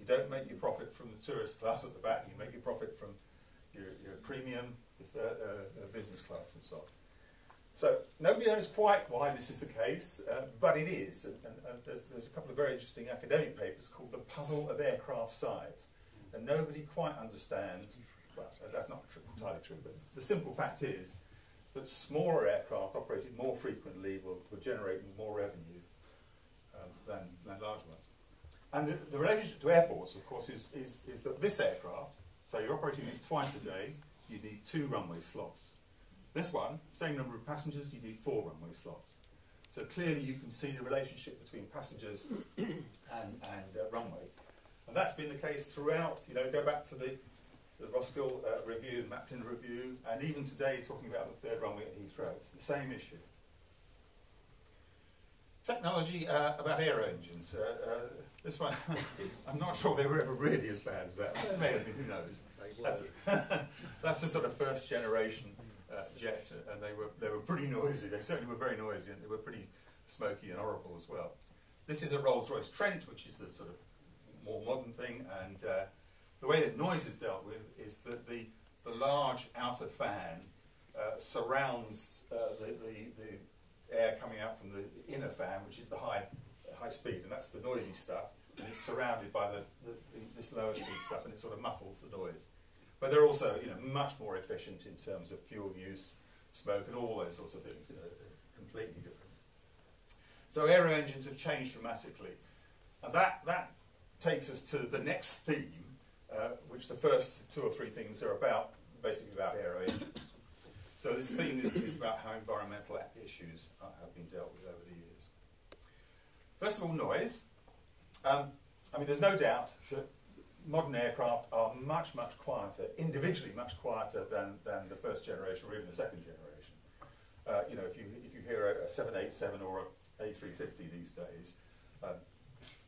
You don't make your profit from the tourist class at the back. You make your profit from your, your premium, uh, uh, business class, and so on. So nobody knows quite why this is the case, uh, but it is. And, and, and there's, there's a couple of very interesting academic papers called "The Puzzle of Aircraft Size," and nobody quite understands. Well, that's not true, entirely true, but the simple fact is that smaller aircraft operated more frequently will, will generate more revenue um, than, than larger ones. And the, the relationship to airports, of course, is, is, is that this aircraft, so you're operating these twice a day, you need two runway slots. This one, same number of passengers, you need four runway slots. So clearly you can see the relationship between passengers and, and uh, runway. And that's been the case throughout. You know, go back to the the Roskill uh, review, the Maplin review, and even today talking about the third runway at Heathrow. It's the same issue. Technology uh, about aero engines. Uh, uh, this one, I'm not sure they were ever really as bad as that. They may have been, who knows. That's, a, that's a sort of first generation uh, jet, and they were, they were pretty noisy. They certainly were very noisy, and they were pretty smoky and horrible as well. This is a Rolls-Royce Trent, which is the sort of more modern thing, and uh, the way that noise is dealt with is that the, the large outer fan uh, surrounds uh, the, the, the air coming out from the inner fan, which is the high, high speed, and that's the noisy stuff, and it's surrounded by the, the, the, this lower speed stuff, and it sort of muffles the noise. But they're also, you know, much more efficient in terms of fuel use, smoke, and all those sorts of things, you know, completely different. So aero engines have changed dramatically, and that, that takes us to the next theme, Uh, which the first two or three things are about, basically about aero engines. So this theme is, is about how environmental issues uh, have been dealt with over the years. First of all, noise. Um, I mean, there's no doubt that modern aircraft are much, much quieter, individually much quieter than, than the first generation or even the second generation. Uh, you know, if you, if you hear a, a seven eighty-seven or an A three fifty these days, um,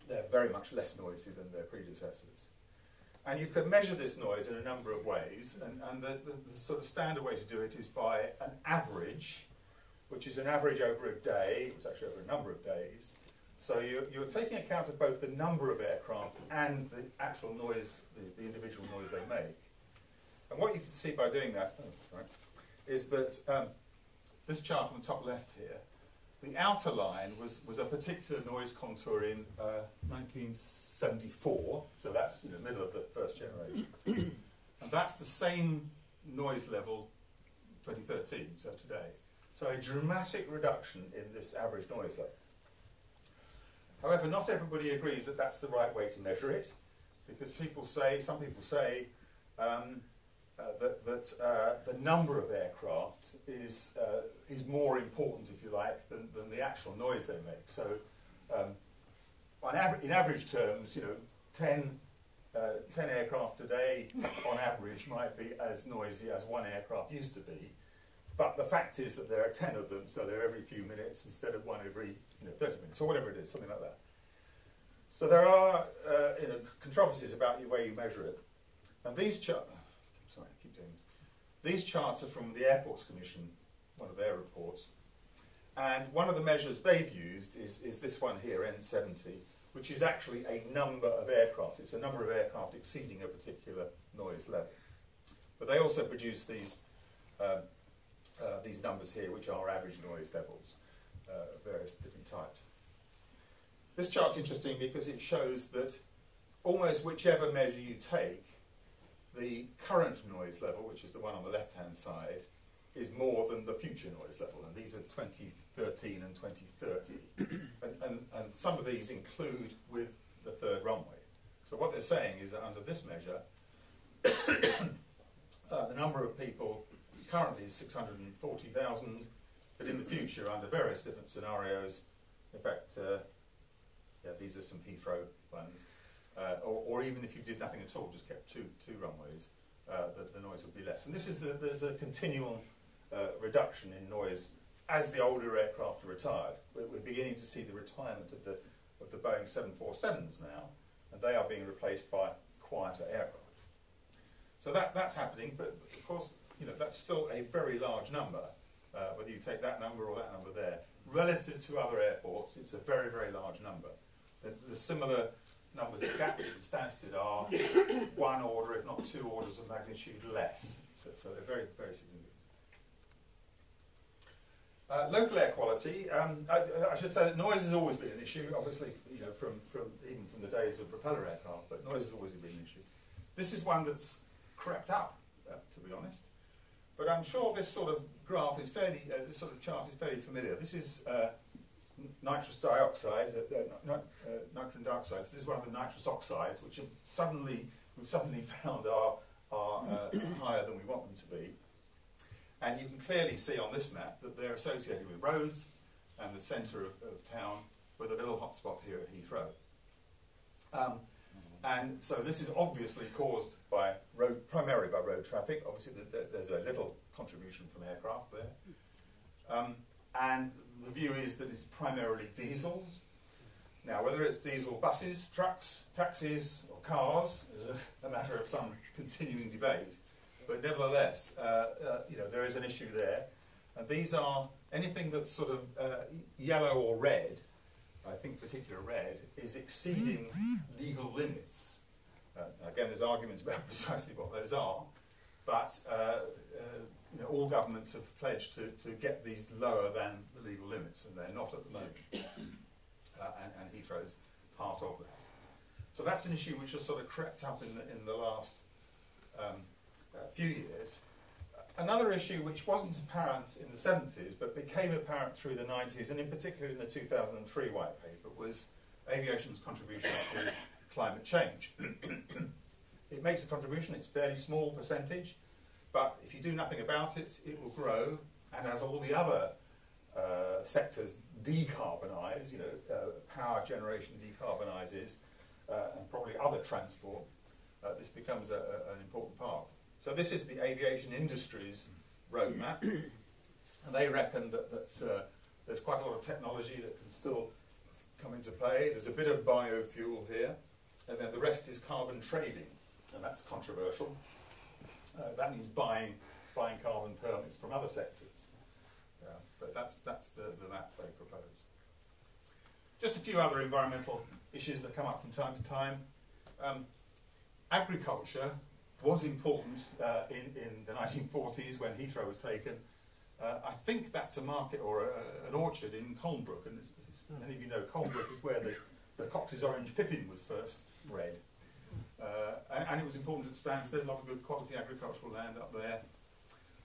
they're very much less noisy than their predecessors. And you can measure this noise in a number of ways, and, and the, the, the sort of standard way to do it is by an average, which is an average over a day. It was actually over a number of days. So you, you're taking account of both the number of aircraft and the actual noise, the, the individual noise they make. And what you can see by doing that, oh, sorry, is that um, this chart on the top left here, the outer line was, was a particular noise contour in uh, nineteen seventy-four, so that's in the middle of the first generation. And that's the same noise level twenty thirteen, so today. So a dramatic reduction in this average noise level. However, not everybody agrees that that's the right way to measure it, because people say, some people say, um, uh, that, that uh, the number of aircraft is, uh, is more important, if you like, than, than the actual noise they make. So, um, on aver in average terms, you know, ten, uh, ten aircraft a day on average might be as noisy as one aircraft used to be. But the fact is that there are ten of them, so they're every few minutes instead of one every you know, thirty minutes, or whatever it is, something like that. So there are uh, you know, controversies about the way you measure it. And these charts, sorry, I keep doing this. These charts are from the Airports Commission, one of their reports. And one of the measures they've used is, is this one here, N seventy, which is actually a number of aircraft. It's a number of aircraft exceeding a particular noise level. But they also produce these um, Uh, these numbers here, which are average noise levels uh, of various different types. This chart's interesting because it shows that almost whichever measure you take, the current noise level, which is the one on the left-hand side, is more than the future noise level. And these are twenty thirteen and twenty thirty. and, and, and some of these include with the third runway. So what they're saying is that under this measure, uh, the number of people currently is six hundred forty thousand, but in the future, under various different scenarios, in fact, uh, yeah, these are some Heathrow ones, uh, or, or even if you did nothing at all, just kept two, two runways, uh, the, the noise would be less. And this is the, there's a continual uh, reduction in noise as the older aircraft are retired. We're, we're beginning to see the retirement of the, of the Boeing seven forty-sevens now, and they are being replaced by quieter aircraft. So that, that's happening, but of course, you know, that's still a very large number, uh, whether you take that number or that number there. Relative to other airports, it's a very, very large number. The, the similar numbers at Gatwick and Stansted are one order, if not two orders of magnitude less. So, so they're very, very significant. Uh, local air quality. Um, I, I should say that noise has always been an issue, obviously, you know, from, from, even from the days of propeller aircraft, but noise has always been an issue. This is one that's crept up, uh, to be honest. But I'm sure this sort of graph is fairly, uh, this sort of chart is fairly familiar. This is uh, nitrous dioxide, uh, uh, nitrogen dioxide. So this is one of the nitrous oxides, which have suddenly we've suddenly found are are uh, higher than we want them to be. And you can clearly see on this map that they're associated with roads and the centre of, of town, with a little hotspot here at Heathrow. Um, And so this is obviously caused by road, primarily by road traffic. Obviously, there's a little contribution from aircraft there. Um, and the view is that it's primarily diesels. Now, whether it's diesel buses, trucks, taxis, or cars is a, a matter of some continuing debate. But nevertheless, uh, uh, you know, there is an issue there. And these are anything that's sort of uh, yellow or red. I think particular red, is exceeding legal limits. Uh, again, there's arguments about precisely what those are, but uh, uh, you know, all governments have pledged to, to get these lower than the legal limits, and they're not at the moment. Uh, and, and Heathrow's part of that. So that's an issue which has sort of crept up in the, in the last um, uh, few years. Another issue which wasn't apparent in the seventies, but became apparent through the nineties, and in particular in the two thousand three White Paper, was aviation's contribution to climate change. It makes a contribution, it's a fairly small percentage, but if you do nothing about it, it will grow, and as all the other uh, sectors decarbonise, you know, uh, power generation decarbonises, uh, and probably other transport, uh, this becomes a, a, an important part. So this is the aviation industry's roadmap, and they reckon that, that uh, there's quite a lot of technology that can still come into play. There's a bit of biofuel here, and then the rest is carbon trading, and that's controversial. Uh, that means buying buying carbon permits from other sectors. Yeah, but that's, that's the, the map they propose. Just a few other environmental issues that come up from time to time. Um, agriculture was important uh, in, in the nineteen forties when Heathrow was taken. Uh, I think that's a market or a, an orchard in Colnbrook, and it's, it's, many of you know Colnbrook is where the, the Cox's orange pippin was first bred. Uh, and, and it was important at Stansted, a lot of good quality agricultural land up there.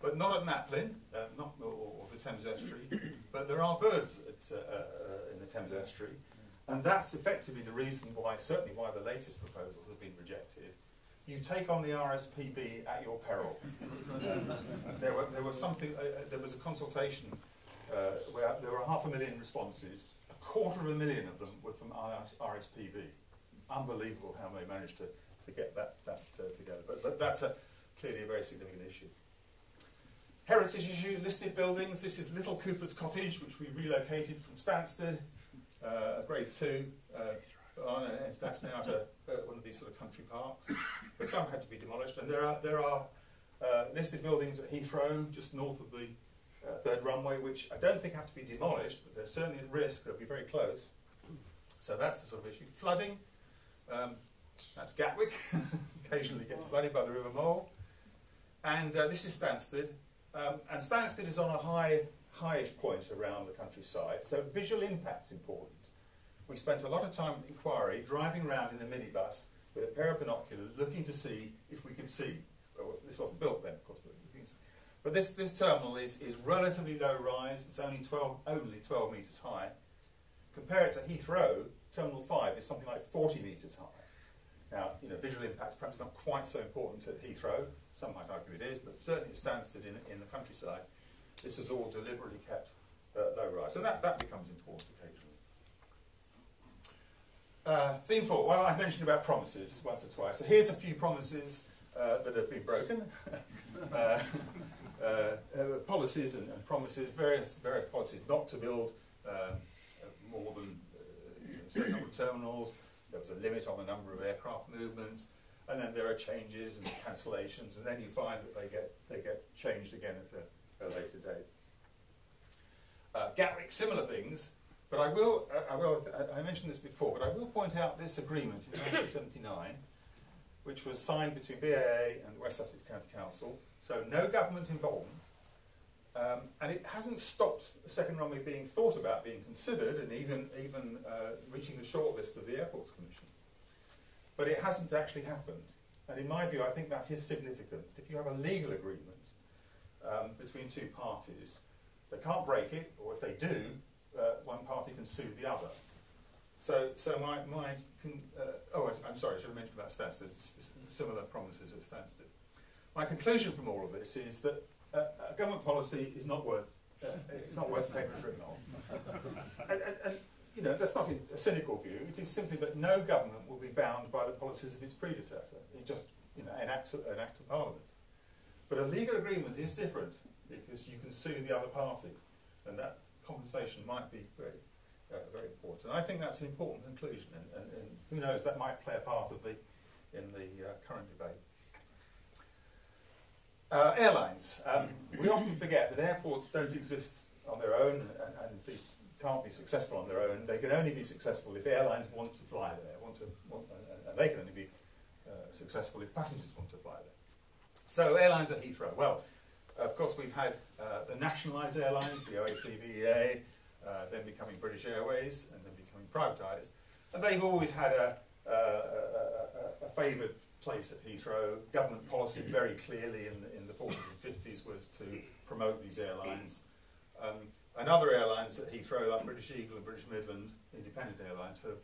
But not at Maplin, uh, not, or, or the Thames Estuary, but there are birds at, uh, uh, in the Thames Estuary. And that's effectively the reason why, certainly why the latest proposals have been rejected. You take on the R S P B at your peril. um, there, were, there, was something, uh, there was a consultation uh, where there were half a million responses. A quarter of a million of them were from R S P B. Unbelievable how they managed to, to get that, that uh, together. But, but that's a, clearly a very significant issue. Heritage issues, listed buildings. This is Little Cooper's Cottage, which we relocated from Stansted, uh, grade two. Uh, Oh, no, it's, that's now at a, uh, one of these sort of country parks, but some had to be demolished. And there are there are uh, listed buildings at Heathrow, just north of the uh, third runway, which I don't think have to be demolished, but they're certainly at risk. They'll be very close. So that's the sort of issue. Flooding, um, that's Gatwick, occasionally gets flooded by the River Mole, and uh, this is Stansted, um, and Stansted is on a high highish point around the countryside. So visual impact's important. We spent a lot of time at inquiry driving around in a minibus with a pair of binoculars looking to see if we could see. Well, this wasn't built then, of course, but this, this terminal is, is relatively low rise. It's only twelve, only twelve metres high. Compare it to Heathrow, Terminal five is something like forty metres high. Now, you know, visual impact's perhaps not quite so important at Heathrow. Some might argue it is, but certainly at Stansted in, in the countryside, this is all deliberately kept uh, low rise. And that, that becomes important occasionally. Uh, theme four. Well, I mentioned about promises once or twice. So here's a few promises uh, that have been broken. uh, uh, uh, policies and, and promises, various various policies, not to build um, more than uh, you know, certain number of terminals. There was a limit on the number of aircraft movements, and then there are changes and cancellations, and then you find that they get they get changed again at a, a later date. Uh, Gatwick, similar things. But I will, I will, I mentioned this before, but I will point out this agreement in nineteen seventy-nine, which was signed between B A A and the West Sussex County Council, so no government involvement, um, and it hasn't stopped the second runway being thought about, being considered, and even, even uh, reaching the shortlist of the Airports Commission. But it hasn't actually happened, and in my view, I think that is significant. If you have a legal agreement um, between two parties, they can't break it, or if they do, Uh, one party can sue the other. So, so my, my con uh, oh, I'm sorry, I should have mentioned about Stansted, similar promises at Stansted. My conclusion from all of this is that uh, a government policy is not worth, uh, it's not worth papers written on. and, and, and, you know, that's not a cynical view, it is simply that no government will be bound by the policies of its predecessor. It just, you know, an act, an act of parliament. But a legal agreement is different, because you can sue the other party, and that compensation might be very, uh, very important. And I think that's an important conclusion, and, and, and who knows, that might play a part of the, in the uh, current debate. Uh, airlines. Um, we often forget that airports don't exist on their own, and, and they can't be successful on their own. They can only be successful if airlines want to fly there, want to, want, and they can only be uh, successful if passengers want to fly there. So airlines at Heathrow. Well, of course, we've had uh, the nationalised airlines, B A A, uh, then becoming British Airways, and then becoming privatised. And they've always had a, a, a, a favoured place at Heathrow. Government policy very clearly in the, in the forties and fifties was to promote these airlines. Um, and other airlines at Heathrow, like British Eagle and British Midland, independent airlines, have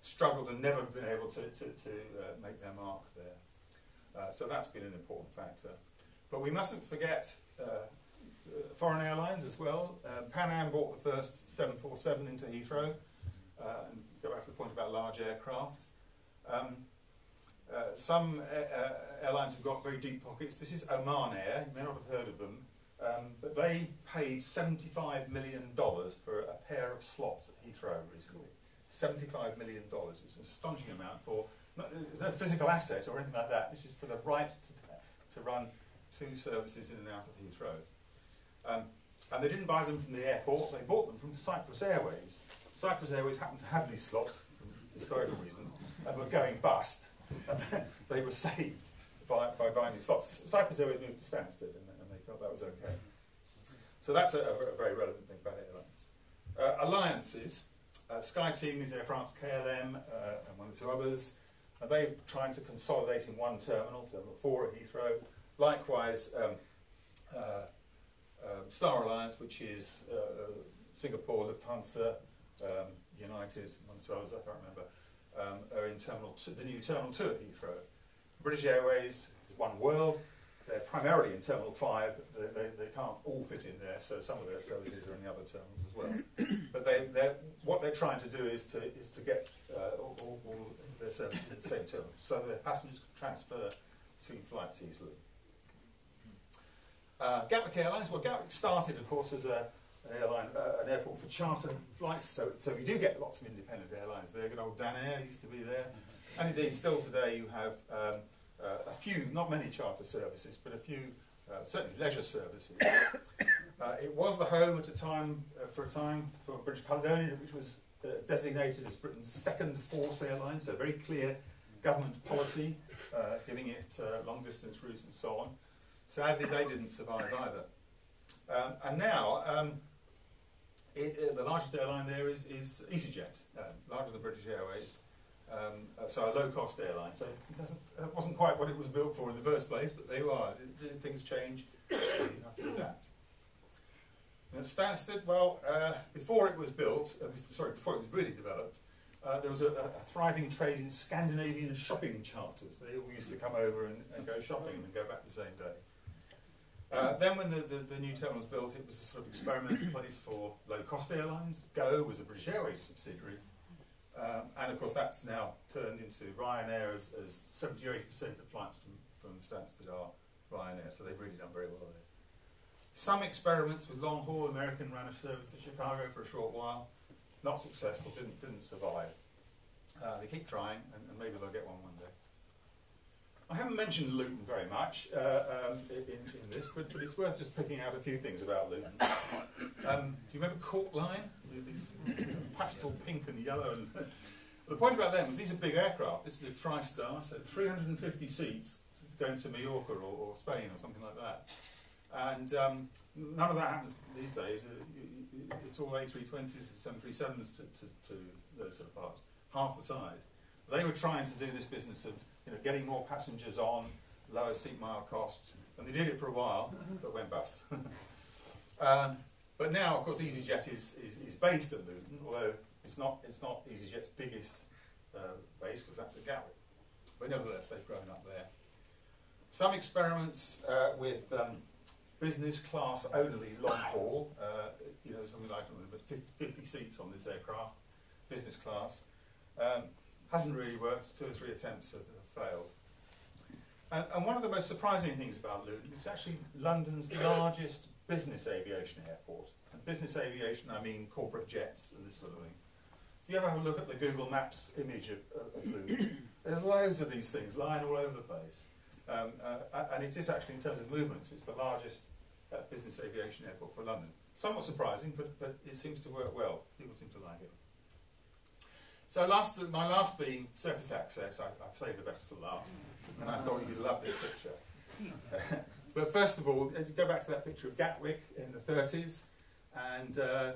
struggled and never been able to, to, to uh, make their mark there. Uh, so that's been an important factor. But we mustn't forget uh, foreign airlines as well. Uh, Pan Am bought the first seven forty-seven into Heathrow. Uh, and go back to the point about large aircraft. Um, uh, some uh, airlines have got very deep pockets. This is Oman Air. You may not have heard of them. Um, but they paid seventy-five million dollars for a pair of slots at Heathrow recently. seventy-five million dollars. It's an astonishing amount for not, there's no physical asset or anything like that. This is for the right to, to run two services in and out of Heathrow. Um, and they didn't buy them from the airport. They bought them from Cyprus Airways. Cyprus Airways happened to have these slots for historical reasons and were going bust. And then they were saved by, by buying these slots. Cyprus Airways moved to Stansted. And felt that was okay. So that's a, a very relevant thing about airlines. Uh, alliances. Uh, SkyTeam is Air France, K L M, uh, and one or two others. Uh, they're trying to consolidate in one terminal, Terminal four at Heathrow. Likewise, um, uh, uh, Star Alliance, which is uh, Singapore, Lufthansa, um, United, one or two others, I can't remember, um, are in terminal two, the new Terminal two at Heathrow. British Airways is One World. They're primarily in Terminal five, they, they, they can't all fit in there, so some of their services are in the other terminals as well. But they, they're, what they're trying to do is to, is to get uh, all, all, all their services in the same terminal, so their passengers can transfer between flights easily. Uh, Gatwick Airlines, well Gatwick started of course as a, an, airline, uh, an airport for charter flights, so, so you do get lots of independent airlines there. Good old Dan Air used to be there, and indeed still today you have um, Uh, a few, not many charter services, but a few, uh, certainly leisure services. Uh, it was the home at a time, uh, for a time, for British Caledonia, which was uh, designated as Britain's second force airline, so very clear government policy, uh, giving it uh, long distance routes and so on. Sadly, they didn't survive either. Um, and now, um, it, uh, the largest airline there is, is EasyJet, uh, larger than British Airways. Um, uh, so a low-cost airline, so it doesn't, that wasn't quite what it was built for in the first place, but there you are, things change, you have to adapt. And at Stansted, well, uh, before it was built, uh, before, sorry, before it was really developed, uh, there was a, a thriving trade in Scandinavian shopping charters. They all used to come over and, and go shopping and go back the same day. Uh, then when the, the, the new terminal was built, it was a sort of experimental place for low-cost airlines. Go was a British Airways subsidiary. Um, and of course that's now turned into Ryanair, as, as seventy or eighty percent of flights from, from Stansted are Ryanair, so they've really done very well there. Some experiments with long-haul American ran a service to Chicago for a short while, not successful, didn't, didn't survive. Uh, they keep trying, and, and maybe they'll get one one day. I haven't mentioned Luton very much uh, um, in, in this, but, but it's worth just picking out a few things about Luton. Um, do you remember Court Line? These pastel pink and yellow. And the point about them is these are big aircraft. This is a TriStar, so three hundred fifty seats going to Mallorca or, or Spain or something like that. And um, none of that happens these days. It's all A three twenties and seven thirty-sevens to, to, to those sort of parts, half the size. They were trying to do this business of, you know, getting more passengers on, lower seat mile costs, and they did it for a while, but went bust. um, but now, of course, EasyJet is, is, is based at Luton, although it's not, it's not EasyJet's biggest uh, base, because that's at Gatwick. But nevertheless, they've grown up there. Some experiments uh, with um, business class only long haul, uh, you know, something like fifty seats on this aircraft, business class. Um, hasn't really worked, two or three attempts have, have failed. And, and one of the most surprising things about Luton is actually London's largest business aviation airport. And business aviation, I mean corporate jets and this sort of thing. If you ever have a look at the Google Maps image of, of Luton, there's loads of these things lying all over the place. Um, uh, and it is actually, in terms of movements, it's the largest uh, business aviation airport for London. Somewhat surprising, but, but it seems to work well. People seem to like it. So last, my last theme, surface access, I, I've saved the best for last, and I thought you'd love this picture. But first of all, go back to that picture of Gatwick in the thirties, and uh,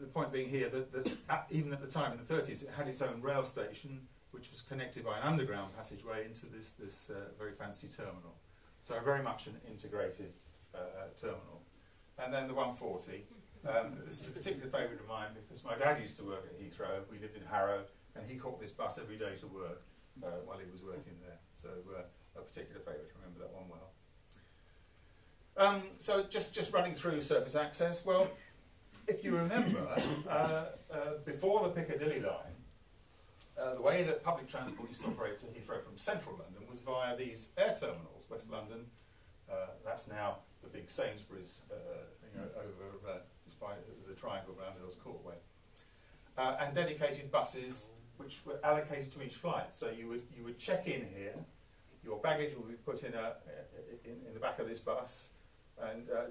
the point being here that, that at, even at the time in the thirties, it had its own rail station, which was connected by an underground passageway into this, this uh, very fancy terminal. So very much an integrated uh, terminal. And then the one forty. Um, this is a particular favourite of mine because my dad used to work at Heathrow, we lived in Harrow, and he caught this bus every day to work uh, while he was working there. So uh, a particular favourite, remember that one well. Um, so just, just running through surface access, well, if you remember, uh, uh, before the Piccadilly line, uh, the way that public transport used to operate to Heathrow from central London was via these air terminals. West London, uh, that's now the big Sainsbury's, uh, you know, over uh, by the triangle around Earl's Courtway. Uh, and dedicated buses which were allocated to each flight. So you would, you would check in here, your baggage will be put in, a, in, in the back of this bus, and uh,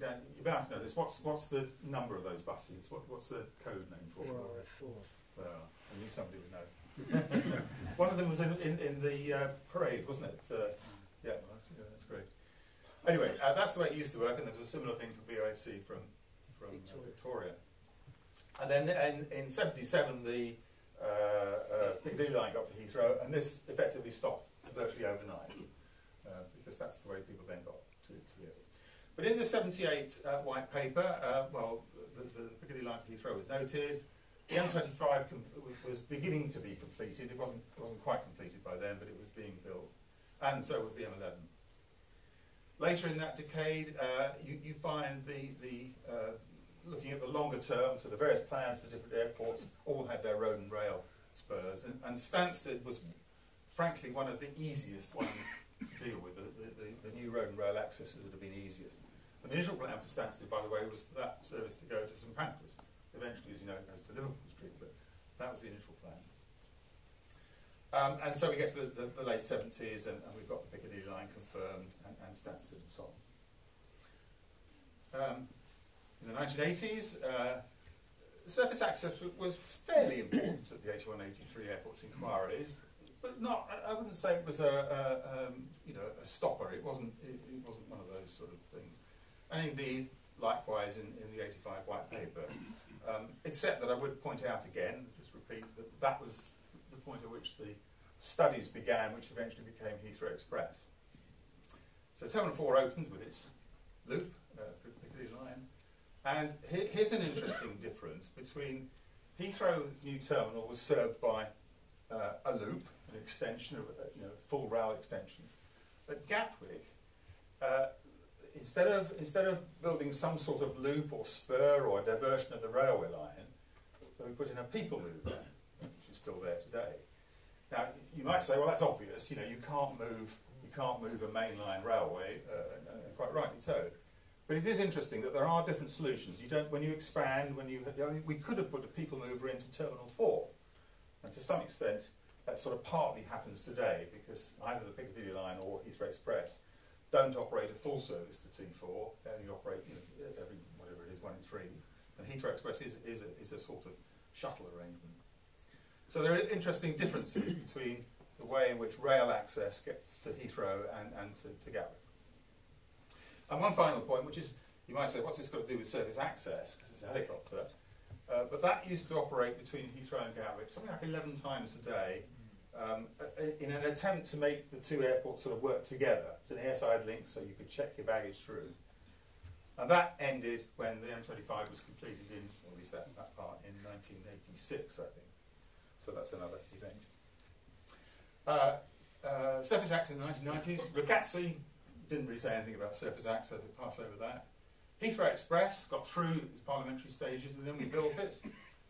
then you're bound to know this. What's, what's the number of those buses? What, what's the code name for? four oh four. Well, I knew somebody would know. One of them was in, in, in the uh, parade, wasn't it? Uh, yeah, well, that's, yeah, that's great. Anyway, uh, that's the way it used to work, and there was a similar thing for B A A from, from Victoria. Uh, Victoria. And then in, in seventy-seven, the uh, uh, Piccadilly line got to Heathrow, and this effectively stopped virtually overnight, uh, because that's the way people then got to, to the area. But in the seventy-eight uh, white paper, uh, well, the, the Piccadilly line to Heathrow was noted. The M twenty-five was beginning to be completed. It wasn't, wasn't quite completed by then, but it was being built. And so was the M eleven. Later in that decade, uh, you, you find the, the uh, looking at the longer term, so the various plans for different airports all had their road and rail spurs, and, and Stansted was frankly one of the easiest ones to deal with. The, the, the new road and rail accesses would have been easiest. And the initial plan for Stansted, by the way, was for that service to go to Saint Pancras. Eventually, as you know, it goes to Liverpool Street, but that was the initial plan. Um, and so we get to the, the, the late seventies, and, and we've got the Piccadilly line confirmed, and, and Stansted and so on. Um, In the nineteen eighties, uh, surface access was fairly important at the H one eighty-three airports inquiries, but not, I wouldn't say it was a, a um, you know, a stopper. It wasn't, it, it wasn't one of those sort of things. And indeed, likewise in, in the eighty-five white paper, um, except that I would point out again, just repeat, that that was the point at which the studies began, which eventually became Heathrow Express. So Terminal four opens with its loop, uh, Piccadilly line. And here's an interesting difference between Heathrow's new terminal was served by uh, a loop, an extension, of a you know, full rail extension. But Gatwick, uh, instead of instead of building some sort of loop or spur or a diversion of the railway line, we put in a people mover, which is still there today. Now you might say, well, that's obvious. You know, you can't move you can't move a mainline railway, uh, and quite rightly so. But it is interesting that there are different solutions. You don't, when you expand, when you, I mean, we could have put a people mover into Terminal four. And to some extent, that sort of partly happens today, because either the Piccadilly line or Heathrow Express don't operate a full service to T four. They only operate, you know, every, whatever it is, one in three. And Heathrow Express is, is, a, is a sort of shuttle arrangement. So there are interesting differences between the way in which rail access gets to Heathrow and, and to, to Gatwick. And one final point, which is, you might say, what's this got to do with surface access? Because it's a helicopter. Uh, but that used to operate between Heathrow and Gatwick something like eleven times a day, um, in an attempt to make the two airports sort of work together. It's an airside link, so you could check your baggage through. And that ended when the M twenty-five was completed in, or at least that, that part, in nineteen eighty-six, I think. So that's another event. Uh, uh, surface access in the nineteen nineties, RUCATSE. Didn't really say anything about surface access, we passed over that. Heathrow Express got through its parliamentary stages and then we built it.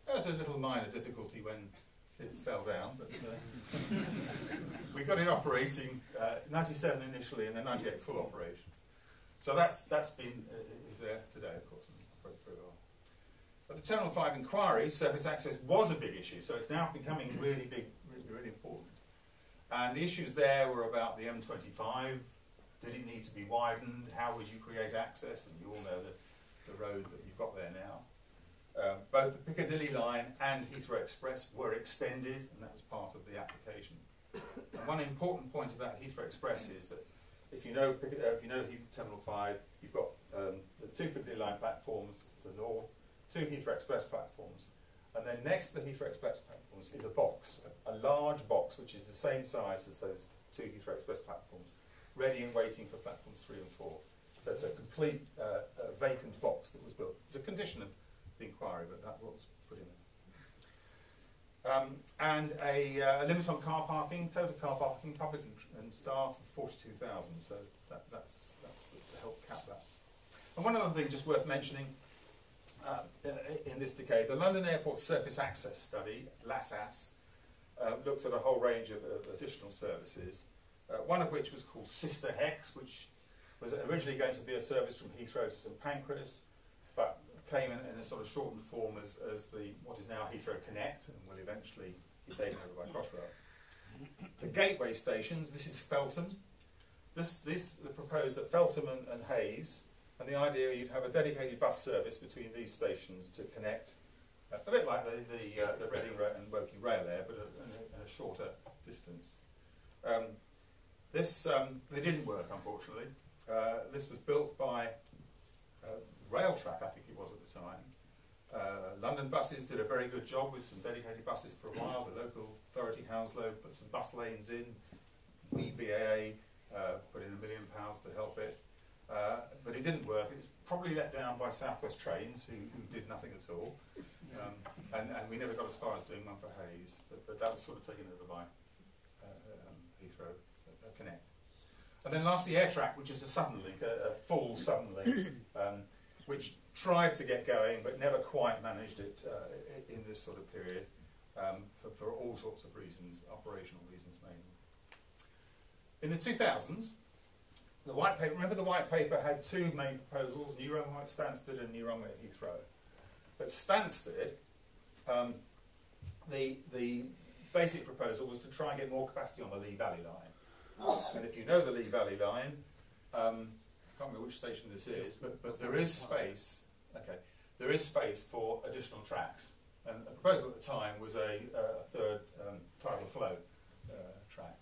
There was a little minor difficulty when it fell down, but uh, we got it operating, uh, ninety-seven initially and then ninety-eight full operation. So that's, that's been, uh, is there today, of course, and operates very well. But the Terminal five inquiry, surface access was a big issue, so it's now becoming really big, really, really important. And the issues there were about the M twenty-five. Did it need to be widened? How would you create access? And you all know the, the road that you've got there now. Um, both the Piccadilly line and Heathrow Express were extended, and that was part of the application. And one important point about Heathrow Express is that if you know, if you know Terminal five, you've got um, the two Piccadilly line platforms to the north, two Heathrow Express platforms, and then next to the Heathrow Express platforms is a box, a, a large box, which is the same size as those two Heathrow Express platforms, ready and waiting for platforms three and four. That's a complete uh, uh, vacant box that was built. It's a condition of the inquiry, but that was put in there. Um, and a, uh, a limit on car parking, total car parking, public and, and staff, forty-two thousand. So that, that's, that's to help cap that. And one other thing just worth mentioning uh, in this decade, the London Airport Surface Access Study, LASAS, uh, looked at a whole range of uh, additional services, uh, one of which was called Sister Hex, which was originally going to be a service from Heathrow to St Pancras, but came in, in a sort of shortened form as, as the what is now Heathrow Connect, and will eventually be taken over by Crossrail. The gateway stations, this is Feltham. This, this the proposed at Feltham and, and Hayes, and the idea you'd have a dedicated bus service between these stations to connect, uh, a bit like the, the, uh, the Reading and Woking Rail there, but at a, a shorter distance. Um, this, um, they didn't work, unfortunately. Uh, this was built by uh, Railtrack, I think it was at the time. Uh, London Buses did a very good job with some dedicated buses for a while. The local authority, Hounslow, put some bus lanes in. We, B A A, uh, put in a million pounds to help it. Uh, but it didn't work. It was probably let down by Southwest Trains, who, who did nothing at all. Um, and, and we never got as far as doing one for Hayes. But, but that was sort of taken over by uh, um, Heathrow uh, Connect. And then lastly, Airtrack, which is a sudden link, a, a full sudden link, um, which tried to get going but never quite managed it uh, in this sort of period, um, for, for all sorts of reasons, operational reasons mainly. In the two thousands, the white paper, remember the white paper had two main proposals, new runway at Stansted and new runway at Heathrow. At Stansted, um, the, the basic proposal was to try and get more capacity on the Lee Valley line. And if you know the Lee Valley line, um, I can't remember which station this is, but, but there is space. Okay, there is space for additional tracks. And the proposal at the time was a, a third um, tidal flow uh, track.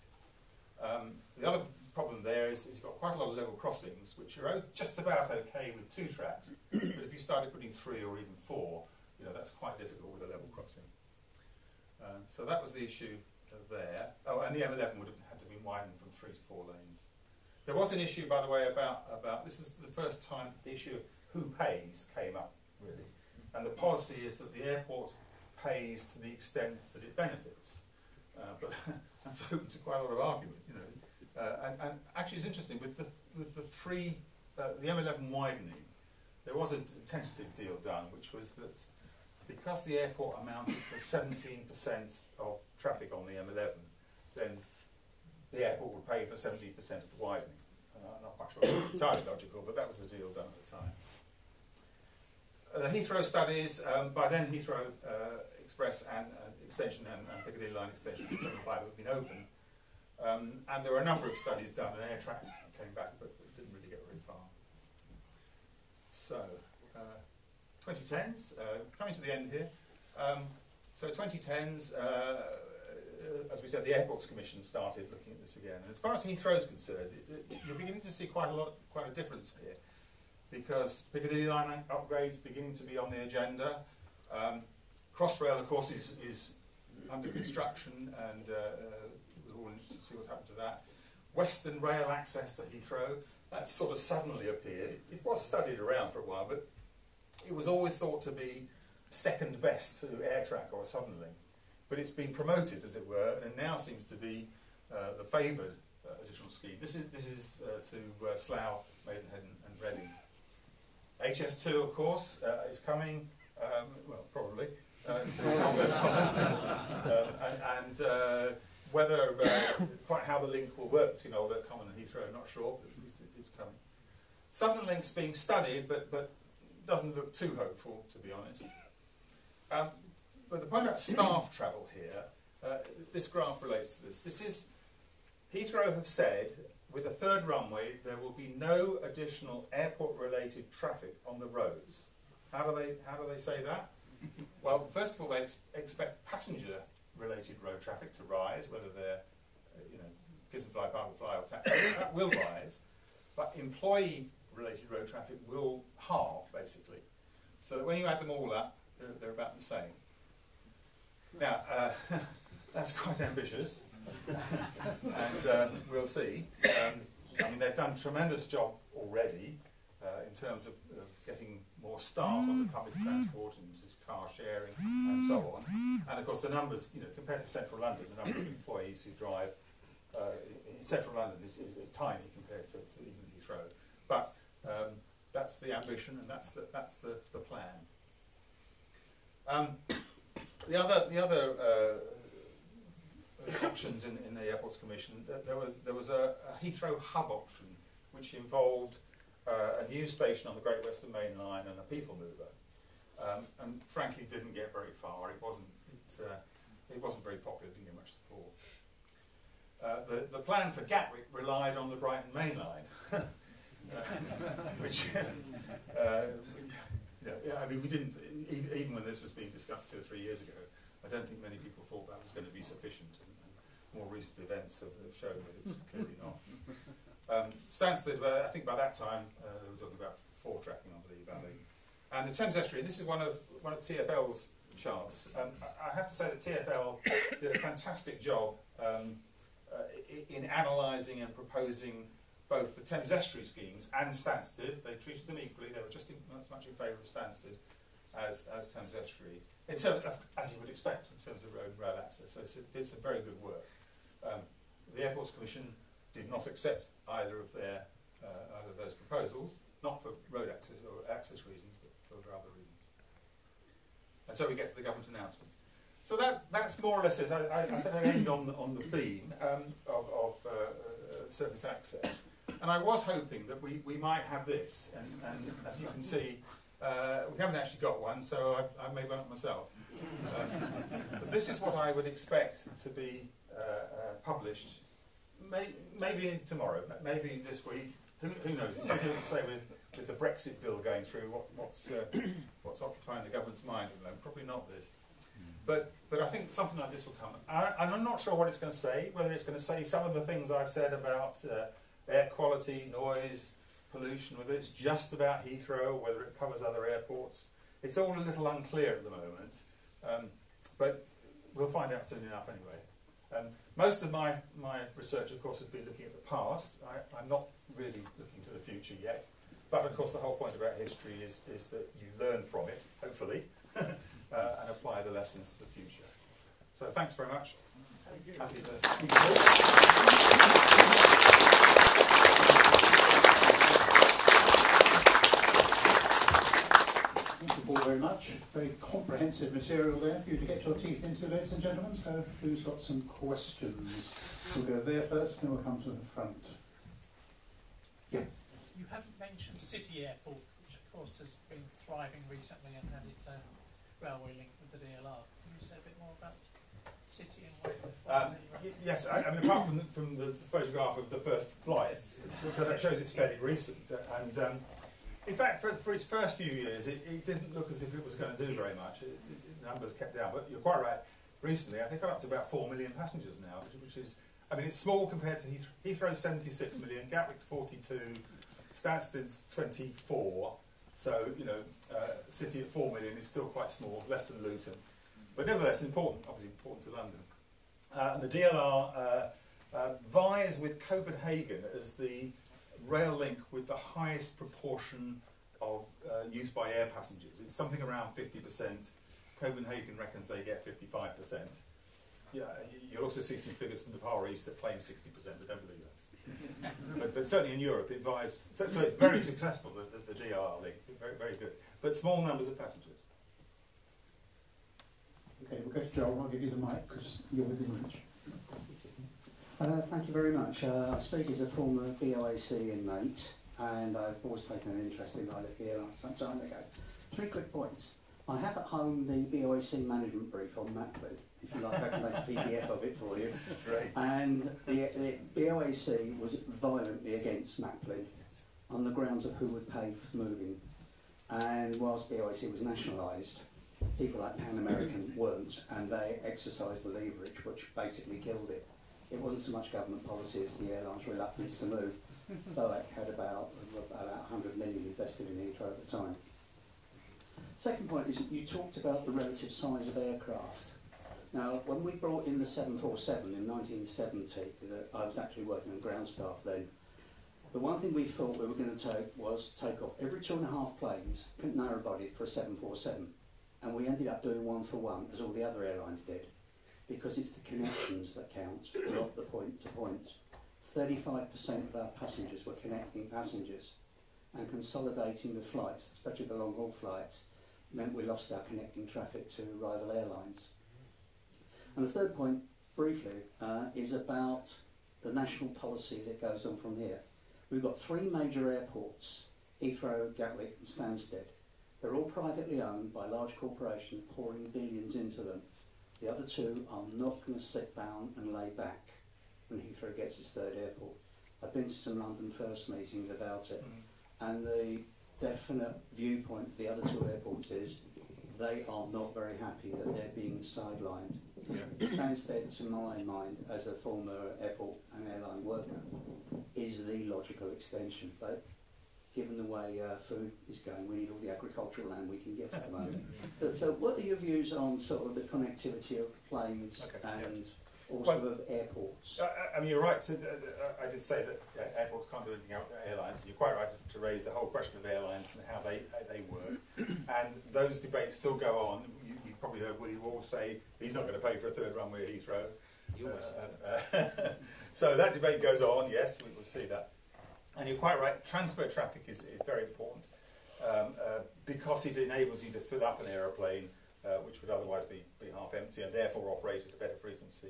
Um, the other problem there is, is you've got quite a lot of level crossings, which are just about okay with two tracks. But if you started putting three or even four, you know that's quite difficult with a level crossing. Um, so that was the issue there. Oh, and the M eleven would have had to be widened from three to four lanes. There was an issue, by the way, about, about this is the first time the issue of who pays came up, really. And the policy is that the airport pays to the extent that it benefits. Uh, but that's open to quite a lot of argument, you know. Uh, and, and actually it's interesting, with the, with the three, uh, the M eleven widening, there was a tentative deal done, which was that because the airport amounted for seventeen percent of traffic on the M eleven, then the airport would pay for seventy percent of the widening. And I'm not quite sure if it's entirely logical, but that was the deal done at the time. Uh, the Heathrow studies, um, by then Heathrow uh, Express and uh, Extension and, and Piccadilly Line Extension Terminal five had been open. Um, and there were a number of studies done, and Airtrack came back, but it didn't really get very far. So, uh, twenty tens, uh, coming to the end here. Um, so twenty tens, uh, as we said, the Airports Commission started looking at this again. And as far as Heathrow is concerned, it, it, you're beginning to see quite a lot, quite a difference here, because Piccadilly Line upgrades beginning to be on the agenda. Um, Crossrail, of course, is, is under construction, and uh, uh, we're all interested to see what happened to that. Western rail access to Heathrow, that sort of suddenly appeared. It was studied around for a while, but it was always thought to be second best to Airtrack or Southern Link. But it's been promoted, as it were, and it now seems to be uh, the favoured uh, additional scheme. This is, this is uh, to uh, Slough, Maidenhead and, and Reading. H S two, of course, uh, is coming, um, well, probably, uh, to um, and, and uh, whether uh, quite how the link will work between Old Oak Common and Heathrow, I'm not sure, but at least it is coming. Southern Link's being studied, but, but doesn't look too hopeful, to be honest. Um, But the point about staff travel here, uh, this graph relates to this. This is, Heathrow have said, with a third runway, there will be no additional airport-related traffic on the roads. How do they, how do they say that? Well, first of all, they ex expect passenger-related road traffic to rise, whether they're, uh, you know, kiss and fly, park and fly, or taxi, that will rise. But employee-related road traffic will halve, basically. So that when you add them all up, they're, they're about the same. Now, uh, that's quite ambitious, and uh, we'll see. Um, I mean, they've done a tremendous job already uh, in terms of, of getting more staff on the public transport and car sharing and so on. And of course the numbers, you know, compared to central London, the number of employees who drive uh, in central London is, is, is tiny compared to, to even Heathrow. But um, that's the ambition and that's the, that's the, the plan. Um, the other, the other uh, options in, in the Airports Commission, there was, there was a, a Heathrow hub option which involved Uh, a new station on the Great Western Main Line and a people mover, um, and frankly didn't get very far. It wasn't it, uh, it wasn't very popular. Didn't get much support. Uh, the the plan for Gatwick relied on the Brighton Main Line, uh, which uh, you know, I mean we didn't even when this was being discussed two or three years ago. I don't think many people thought that was going to be sufficient. And more recent events have, have shown that it's clearly not. Um, Stansted, uh, I think by that time, uh, they were talking about four tracking on the B A A. And the Thames Estuary, this is one of, one of T F L's charts. Um, I, I have to say that T F L did a fantastic job um, uh, in analysing and proposing both the Thames Estuary schemes and Stansted. They treated them equally. They were just in, not as much in favour of Stansted as, as Thames Estuary, in terms of, as you would expect, in terms of road and rail access. So it did some very good work. Um, the Airports Commission did not accept either of their uh, either of those proposals, not for road access or access reasons, but for other reasons. And so we get to the government announcement. So that that's more or less it. I, I said I end on the, on the theme um, of, of uh, uh, surface access, and I was hoping that we we might have this, and, and as you can see, uh, we haven't actually got one, so I, I made one up myself. Um, but this is what I would expect to be uh, uh, published. Maybe tomorrow, maybe this week. Who, who knows? It's difficult to say with, with the Brexit bill going through. What, what's uh, what's occupying the government's mind at the moment? Probably not this. But but I think something like this will come. I, and I'm not sure what it's going to say. Whether it's going to say some of the things I've said about uh, air quality, noise, pollution. Whether it's just about Heathrow, whether it covers other airports. It's all a little unclear at the moment. Um, but we'll find out soon enough anyway. Um, most of my, my research, of course, has been looking at the past. I, I'm not really looking to the future yet. But, of course, the whole point about history is, is that you learn from it, hopefully, uh, and apply the lessons to the future. So thanks very much. Thank you. Happy to thank you all very much. Very comprehensive material there for you to get your teeth into, ladies and gentlemen. So, who's got some questions? We'll go there first, then we'll come to the front. Yeah. You haven't mentioned City Airport, which of course has been thriving recently and has its own railway link with the D L R. Can you say a bit more about City and what it was? Um, y yes, I, I mean, apart from the, from the photograph of the first flight, so that shows it's fairly recent. And um, in fact, for, for its first few years, it, it didn't look as if it was going to do very much. It, it, the numbers kept down, but you're quite right. Recently, I think I'm up to about four million passengers now, which, which is, I mean, it's small compared to Heathrow. Heathrow's seventy-six million, Gatwick's forty-two, Stansted's twenty-four. So, you know, uh, City at four million is still quite small, less than Luton, but nevertheless important. Obviously important to London. Uh, and the D L R uh, uh, vies with Copenhagen as the rail link with the highest proportion of uh, use by air passengers. It's something around fifty percent. Copenhagen reckons they get fifty-five percent. Yeah, you'll also see some figures from the Far East that claim sixty percent, but don't believe that. but, but certainly in Europe, it vies. So, so it's very successful, the, the, the D R link. Very, very good. But small numbers of passengers. Okay, we'll go to Joel. I'll give you the mic because you're within reach. Uh, thank you very much. Uh, I spoke as a former B O A C inmate, and I've always taken an interest in I L F D L R some time ago. Three quick points. I have at home the B O A C management brief on Maplin. If you like, I can make a P D F of it for you. Great. And the, the B O A C was violently against Maplin on the grounds of who would pay for moving. And whilst B O A C was nationalised, people like Pan American weren't, and they exercised the leverage, which basically killed it. It wasn't so much government policy as the airline's reluctance to move. B O A C had about, about one hundred million invested in Heathrow at the time. Second point is you talked about the relative size of aircraft. Now, when we brought in the seven forty-seven in nineteen seventy, I was actually working on ground staff then, the one thing we thought we were going to take was take off every two and a half planes, narrow bodied for a seven forty-seven. and we ended up doing one for one, as all the other airlines did, because it's the connections that count, not the point to points. thirty-five percent of our passengers were connecting passengers, and consolidating the flights, especially the long-haul flights, meant we lost our connecting traffic to rival airlines. And the third point, briefly, uh, is about the national policy that goes on from here. We've got three major airports, Heathrow, Gatwick and Stansted. They're all privately owned by large corporations pouring billions into them. The other two are not going to sit down and lay back when Heathrow gets its third airport. I've been to some London First meetings about it, and the definite viewpoint of the other two airports is they are not very happy that they're being sidelined. Yeah. Stansted, to my mind, as a former airport and airline worker, is the logical extension. But given the way uh, food is going, we need all the agricultural land we can get at the moment. But, so what are your views on sort of the connectivity of planes okay, and yeah. also well, of airports? I, I mean, you're right. So, uh, I did say that uh, airports can't do anything out of airlines. And you're quite right to raise the whole question of airlines and how they, how they work. And those debates still go on. You, you've probably heard Willie Wall say he's not going to pay for a third runway at Heathrow. You always uh, uh, So that debate goes on, yes, we will see that. And you're quite right, transfer traffic is, is very important um, uh, because it enables you to fill up an aeroplane uh, which would otherwise be, be half empty and therefore operate at a better frequency.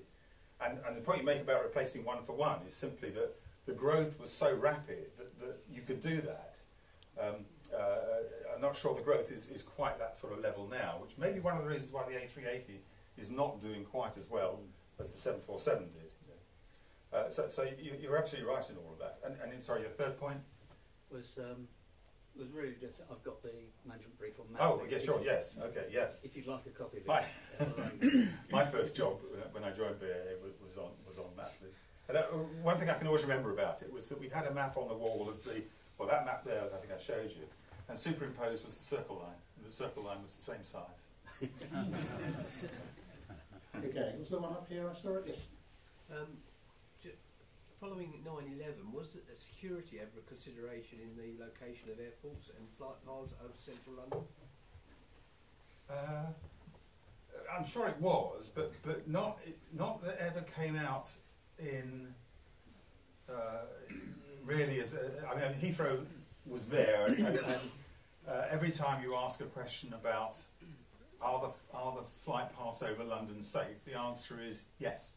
And, and the point you make about replacing one for one is simply that the growth was so rapid that, that you could do that. Um, uh, I'm not sure the growth is, is quite that sort of level now, which may be one of the reasons why the A three eighty is not doing quite as well as the seven forty-seven did. Uh, so, so you, you're absolutely right in all of that. And, and sorry, your third point was um, was really just I've got the management brief on. Maplin. Oh, yeah, sure, yes, okay, yes. If you'd like a copy of it. My, my first job when I joined B A A was on was on Maplin. And uh, one thing I can always remember about it was that we had a map on the wall of the well that map there I think I showed you, and superimposed was the circle line, and the circle line was the same size. Okay, was the one up here? I saw it. Yes. Um, Following nine eleven, was a security ever a consideration in the location of airports and flight paths over central London? Uh, I'm sure it was, but but not it, not that ever came out in uh, really as a, I mean Heathrow was there, and, and, and uh, every time you ask a question about are the are the flight paths over London safe, the answer is yes.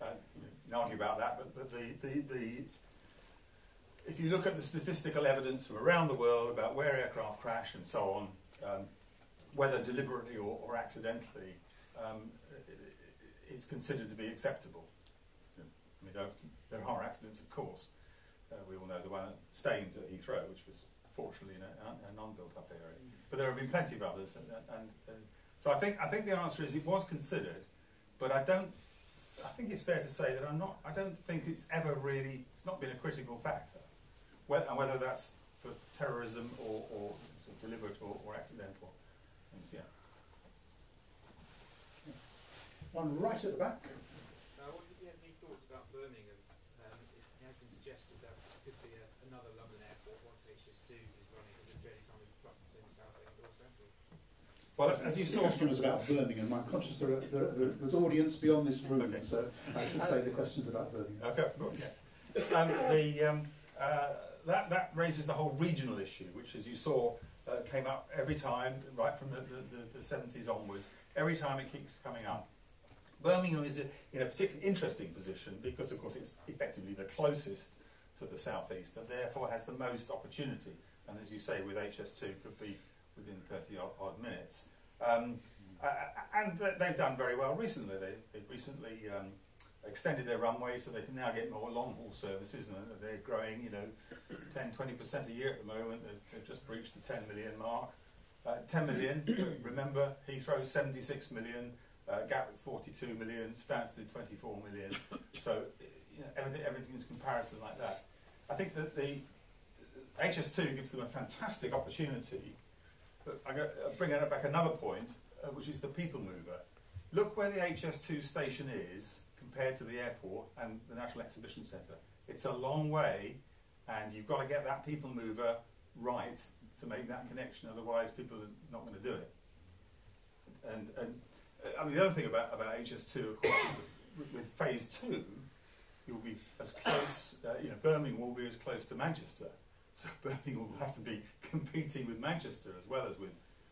Uh, you can argue about that, but, but the, the, the, if you look at the statistical evidence from around the world about where aircraft crash and so on, um, whether deliberately or, or accidentally, um, it, it's considered to be acceptable. Yeah. I mean, there, there are accidents, of course. Uh, we all know the one at Staines at Heathrow, which was fortunately in a, a non-built-up area. But there have been plenty of others, and, and, and so I think I think the answer is it was considered, but I don't. I think it's fair to say that I'm not, I don't think it's ever really, it's not been a critical factor. Whether, and whether that's for terrorism or, or sort of deliberate or, or accidental things, yeah. One right at the back. Uh, what have you had any thoughts about Birmingham? Um, it has been suggested that it could be a, another London airport once H S two is running as a dreaded time in Buckinghamshire and South End or Central. Well, as you saw, the question was about Birmingham. I'm conscious there are, there are, there's audience beyond this room, okay. So I should say the question's about Birmingham. Okay, of course. Yeah. Um, the, um, uh, that, that raises the whole regional issue, which, as you saw, uh, came up every time, right from the, the, the, the seventies onwards. Every time it keeps coming up. Birmingham is a, in a particularly interesting position because, of course, it's effectively the closest to the southeast and therefore has the most opportunity. And as you say, with H S two, could be within thirty odd minutes. Um, uh, and they've done very well recently. They, they've recently um, extended their runway so they can now get more long haul services, and they're growing, you know, ten, twenty percent a year at the moment. They've, they've just breached the ten million mark. Uh, ten million, remember, Heathrow seventy-six million, uh, Gatwick forty-two million, Stansted twenty-four million. So, you know, everything, everything's comparison like that. I think that the H S two gives them a fantastic opportunity. But I bring back another point, uh, which is the people mover. Look where the H S two station is compared to the airport and the National Exhibition Centre. It's a long way, and you've got to get that people mover right to make that connection, otherwise people are not going to do it. And, and I mean, the other thing about, about H S two, of course, is with phase two, you'll be as close, uh, you know, Birmingham will be as close to Manchester. So Birmingham will have to be competing with Manchester as well as with,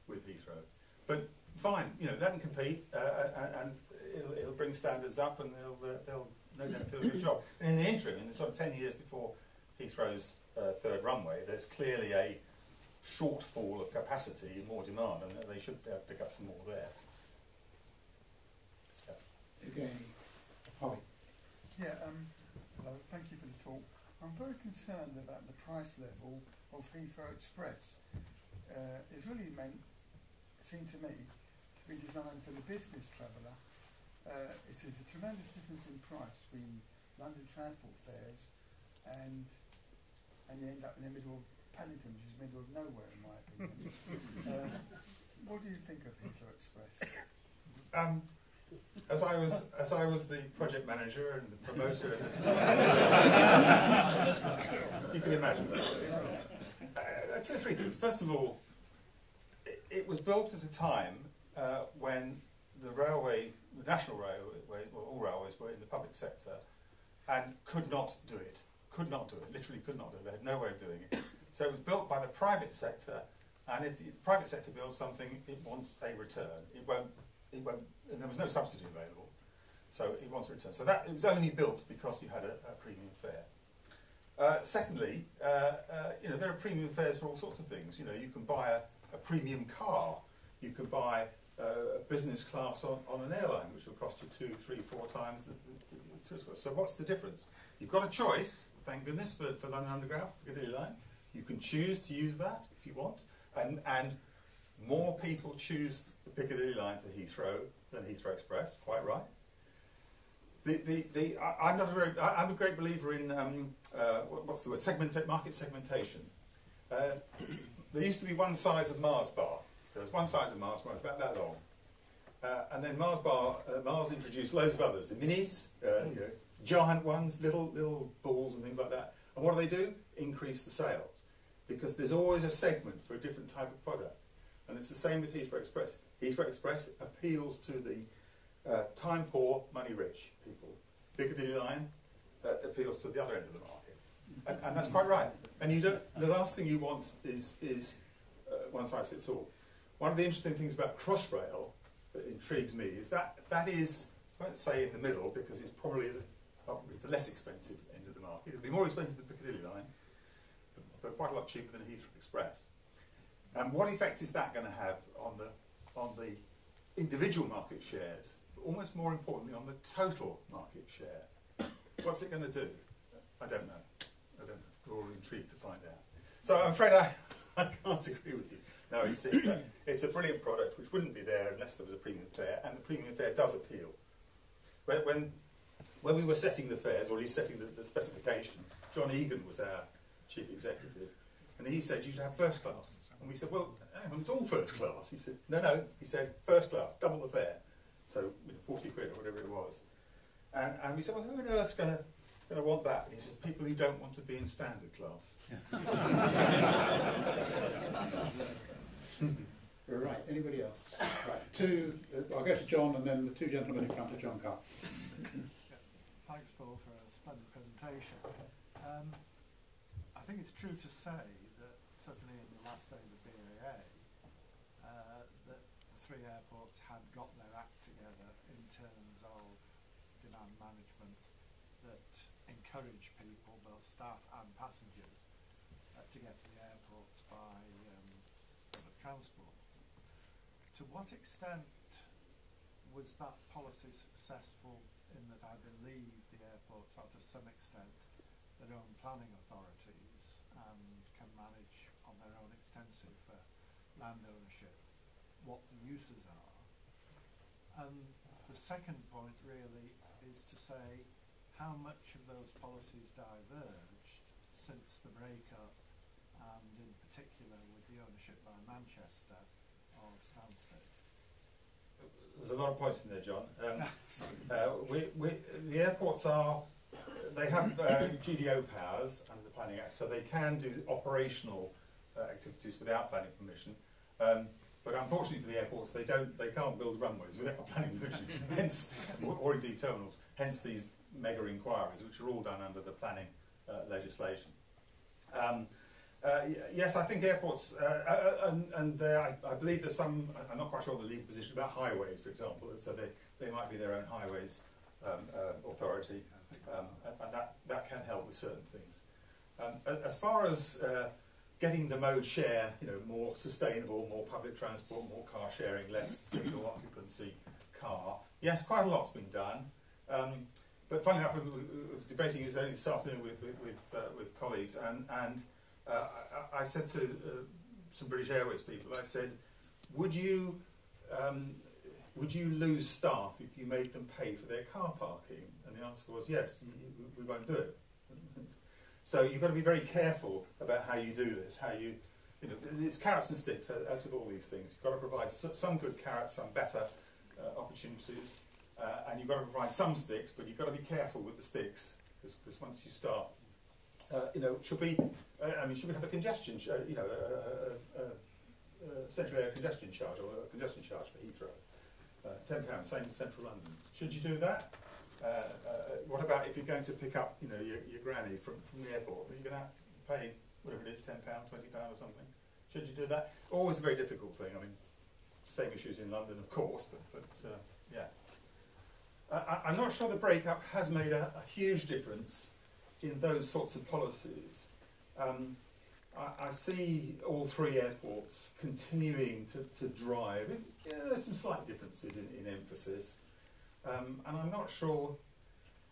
with Heathrow. But fine, you know, let them compete, uh, and, and it'll, it'll bring standards up, and they'll, uh, they'll no doubt do a good job. And in the interim, in the sort of ten years before Heathrow's uh, third runway, there's clearly a shortfall of capacity and more demand, and they should be able to pick up some more there. Yeah. Okay, Holly. Yeah, um, hello, thank you for the talk. I'm very concerned about the price level of Heathrow Express. Uh, it's really meant, it seemed to me, to be designed for the business traveller. Uh, it is a tremendous difference in price between London Transport fares and, and you end up in the middle of Paddington, which is the middle of nowhere, in my opinion. uh, what do you think of Heathrow Express? Um, As I was, as I was the project manager and the promoter, you can imagine. Uh, two or three things. First of all, it, it was built at a time uh, when the railway, the national railway, well, all railways were in the public sector, and could not do it. Could not do it. Literally, could not do it. They had no way of doing it. So it was built by the private sector, and if the private sector builds something, it wants a return. It won't. It went, and there was no subsidy available, so it wants a return. So that it was only built because you had a, a premium fare. Uh, secondly, uh, uh, you know, there are premium fares for all sorts of things. You know, you can buy a, a premium car, you can buy uh, a business class on, on an airline, which will cost you two, three, four times the, the, the, the. So what's the difference? You've got a choice. Thank goodness for, for London Underground, Piccadilly Line. You can choose to use that if you want, and and. More people choose the Piccadilly Line to Heathrow than Heathrow Express. Quite right. The the the I, I'm not a very, I, I'm a great believer in um, uh, what, what's the word? Segmentation, market segmentation. Uh, there used to be one size of Mars bar. There was one size of Mars bar. It was about that long. Uh, and then Mars bar uh, Mars introduced loads of others. The minis, uh, you know, giant ones, little little balls and things like that. And what do they do? Increase the sales, because there's always a segment for a different type of product. And it's the same with Heathrow Express. Heathrow Express appeals to the uh, time poor, money rich people. Piccadilly Line uh, appeals to the other end of the market, and, and that's quite right. And you don't. The last thing you want is is uh, one size fits all. One of the interesting things about Crossrail that intrigues me is that that is, I won't say in the middle because it's probably the, probably the less expensive end of the market. It'll be more expensive than Piccadilly Line, but quite a lot cheaper than Heathrow Express. And what effect is that going to have on the on the individual market shares, but almost more importantly on the total market share? What's it going to do? I don't know. I don't know. We're all intrigued to find out. So I'm afraid I, I can't agree with you. No, it's it's a, it's a brilliant product which wouldn't be there unless there was a premium fare, and the premium fare does appeal. When when, when we were setting the fares, or at least setting the, the specification, John Egan was our chief executive, and he said you should have first class. And we said, well, hang on, it's all first class. He said, no, no. He said, first class, double the fare. So you know, forty quid or whatever it was. And, and we said, well, who on earth's going to want that? And he said, people who don't want to be in standard class. Right, anybody else? Right, two, uh, I'll go to John and then the two gentlemen who come to John Carr. Thanks, Paul, for a splendid presentation. Um, I think it's true to say, certainly in the last days of B A A, uh, that the three airports had got their act together in terms of demand management that encouraged people, both staff and passengers, uh, to get to the airports by um, public transport. To what extent was that policy successful in that I believe the airports are to some extent their own planning authorities and can manage on their own extensive uh, land ownership, what the uses are? And the second point really is to say how much of those policies diverged since the breakup, and in particular with the ownership by Manchester of Stansted. There's a lot of points in there, John. Um, uh, we, we, the airports are, they have uh, G D O powers under the Planning Act, so they can do operational Uh, activities without planning permission. Um, But unfortunately for the airports, they don't, they can't build runways without planning permission, hence, or indeed terminals. Hence these mega inquiries, which are all done under the planning uh, legislation. Um, uh, yes, I think airports, uh, and, and there, I, I believe there's some. I'm not quite sure the legal position about highways, for example. So they they might be their own highways um, uh, authority, um, and that that can help with certain things. Um, as far as uh, getting the mode share, you know, more sustainable, more public transport, more car sharing, less single occupancy car. Yes, quite a lot's been done. Um, but funnily enough, I was debating this only this afternoon with with, with, uh, with colleagues, and and uh, I, I said to uh, some British Airways people, I said, would you um, would you lose staff if you made them pay for their car parking? And the answer was yes, you, we won't do it. So you've got to be very careful about how you do this. How you, you know, it's carrots and sticks, as with all these things. You've got to provide some good carrots, some better uh, opportunities, uh, and you've got to provide some sticks. But you've got to be careful with the sticks, because once you start, uh, you know, should we? Uh, I mean, should we have a congestion, uh, you know, a, a, a, a central air congestion charge or a congestion charge for Heathrow? Uh, Ten pounds, same as central London. Should you do that? Uh, uh, what about if you're going to pick up, you know, your, your granny from, from the airport? Are you going to pay whatever it is, ten pounds, twenty pounds, or something? Should you do that? Always a very difficult thing. I mean, same issues in London, of course, but, but uh, yeah. Uh, I, I'm not sure the breakup has made a, a huge difference in those sorts of policies. Um, I, I see all three airports continuing to, to drive. It, yeah, there's some slight differences in, in emphasis. Um, and I'm not sure,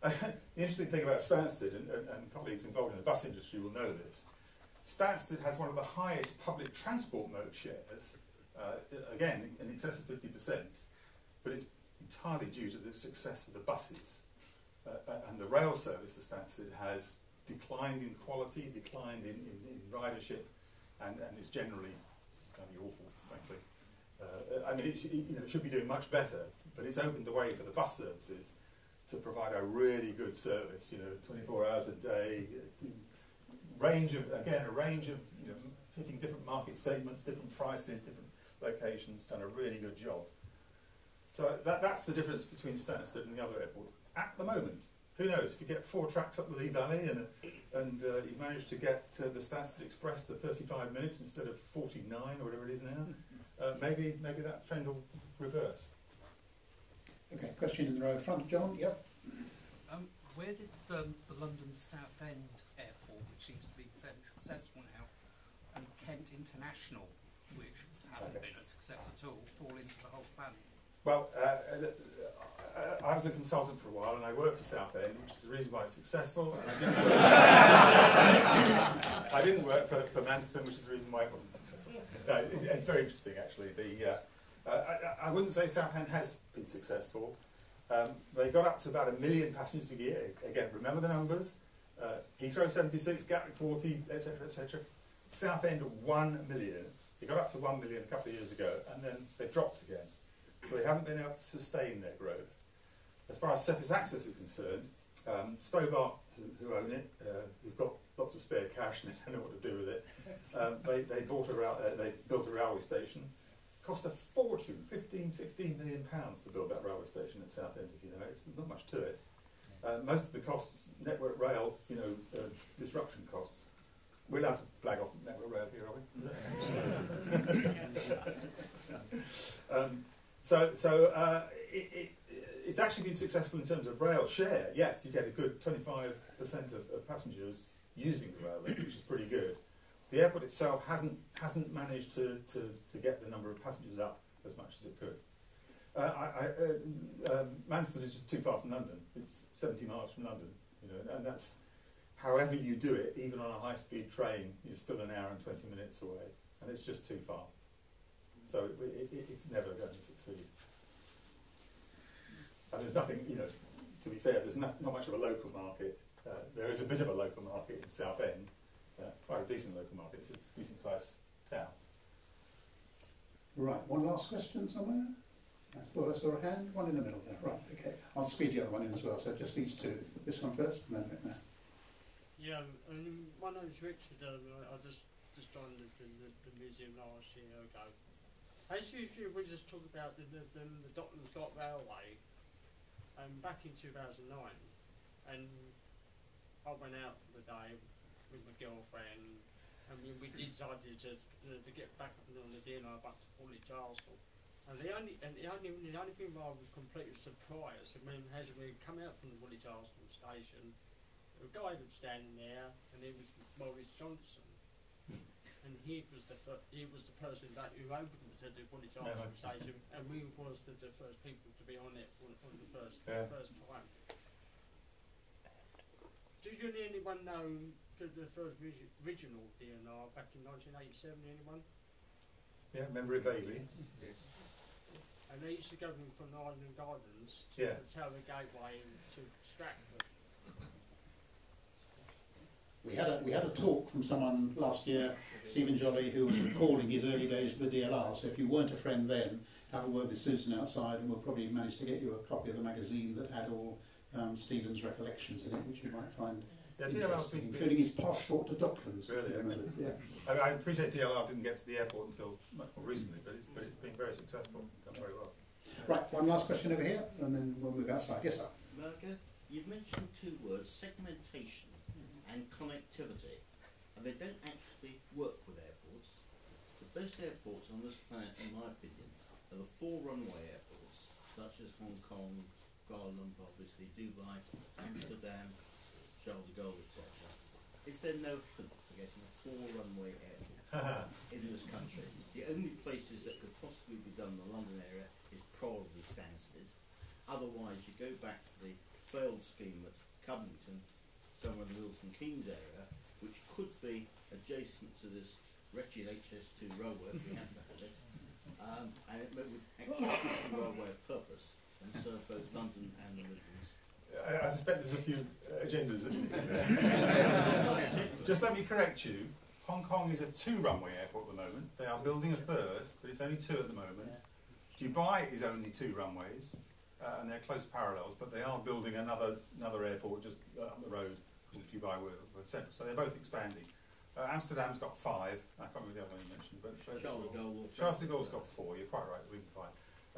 the interesting thing about Stansted, and, and, and colleagues involved in the bus industry will know this, Stansted has one of the highest public transport mode shares, uh, again in excess of fifty percent, but it's entirely due to the success of the buses. Uh, and the rail service that Stansted has declined in quality, declined in, in, in ridership, and, and is generally bloody awful, frankly. Uh, I mean, it, you know, it should be doing much better. But it's opened the way for the bus services to provide a really good service, you know, twenty-four hours a day, range of, again, a range of, you know, hitting different market segments, different prices, different locations, done a really good job. So that, that's the difference between Stansted and the other airports. At the moment, who knows, if you get four tracks up the Lee Valley and, and uh, you manage to get uh, the Stansted Express to thirty-five minutes instead of forty-nine or whatever it is now, uh, maybe, maybe that trend will reverse. Okay, question in the row in front, John, yep. Um, where did the, the London Southend Airport, which seems to be fairly successful now, and Kent International, which hasn't okay. been a success at all, fall into the whole plan? Well, uh, I was a consultant for a while, and I worked for Southend, which is the reason why it's successful. And I, didn't I didn't work for, for Manston, which is the reason why it wasn't successful. No, it's, it's very interesting, actually. The, uh, Uh, I, I wouldn't say Southend has been successful. Um, they got up to about a million passengers a year. Again, remember the numbers. Uh, Heathrow seventy-six, Gatwick forty, et cetera, et cetera. Southend one million. They got up to one million a couple of years ago, and then they dropped again. So they haven't been able to sustain their growth. As far as surface access is concerned, um, Stobart, who, who own it, uh, who've got lots of spare cash and they don't know what to do with it. Um, they they bought a rail, uh, they built a railway station. Cost a fortune, fifteen, sixteen million pounds to build that railway station at Southend, if you know it. There's not much to it. Uh, most of the costs, Network Rail, you know, uh, disruption costs. We're allowed to flag off Network Rail here, are we? um, so so uh, it, it, it's actually been successful in terms of rail share. Yes, you get a good twenty-five percent of, of passengers using the rail, which is pretty good. The airport itself hasn't hasn't managed to, to, to get the number of passengers up as much as it could. Uh, I, I, uh, um, Manston is just too far from London. It's seventy miles from London, you know, and that's however you do it. Even on a high-speed train, you're still an hour and twenty minutes away, and it's just too far. So it, it, it's never going to succeed. And there's nothing, you know. To be fair, there's not not much of a local market. Uh, there is a bit of a local market in Southend. Uh, quite a decent local market, it's a decent sized town. Right, one last question somewhere? I thought I saw a hand, one in the middle there, right, okay. I'll squeeze the other one in as well, so just these two. This one first, and then right there. Yeah, um, my name's Richard, um, I just, just joined the, the, the museum last year ago. Actually, if you were just talking about the, the, the, the Docklands Lock Railway, um, back in two thousand nine, and I went out for the day with my girlfriend, and we, we decided to, to, to get back on the D N R back to Pawley Castle. And the only and the only the only thing I was completely surprised, I mean, as we come out from the Pawley Castle station, a guy was standing there, and it was Maurice Johnson, and he was the fir he was the person that who opened the Pawley Castle no, station, and we was the, the first people to be on it on, on the first yeah. first time. Did you anyone know the first original D N R back in nineteen eighty-seven? Anyone? Yeah, remember it vaguely. Yes. Yes. And they used to go from Island Gardens to yeah. the Tower Gateway to Stratford. We had a we had a talk from someone last year, Stephen Jolly, who was recalling his early days with the D L R. So if you weren't a friend then, have a word with Susan outside, and we'll probably manage to get you a copy of the magazine that had all um, Stephen's recollections in it, which you might find. Yeah, interesting, including his passport to Docklands. Brilliant. Yeah. I, I appreciate D L R didn't get to the airport until much more recently, but it's, but it's been very successful, done very well. Right, one last question over here, and then we'll move outside. Yes, sir. Roger, you've mentioned two words, segmentation and connectivity, and they don't actually work with airports. The best airports on this planet, in my opinion, are the four runway airports, such as Hong Kong, Garland, obviously, Dubai, Amsterdam, Charles de Gaulle, et cetera. Is there no hope for getting a four-runway airport in this country? The only places that could possibly be done in the London area is probably Stansted. Otherwise, you go back to the failed scheme at Cublington, somewhere in the Milton Keynes area, which could be adjacent to this wretched H S two railway, if we have to have it, um, and it would actually keep the railway of purpose and serve both London and the Midlands. I, I suspect there's a few agendas in there. Just let me correct you. Hong Kong is a two-runway airport at the moment. They are building a third, but it's only two at the moment. Dubai is only two runways, uh, and they're close parallels, but they are building another another airport just up the road called Dubai World Central. So they're both expanding. Uh, Amsterdam's got five. I can't remember the other one you mentioned, but Charles de Gaulle's got four. You're quite right. We can find.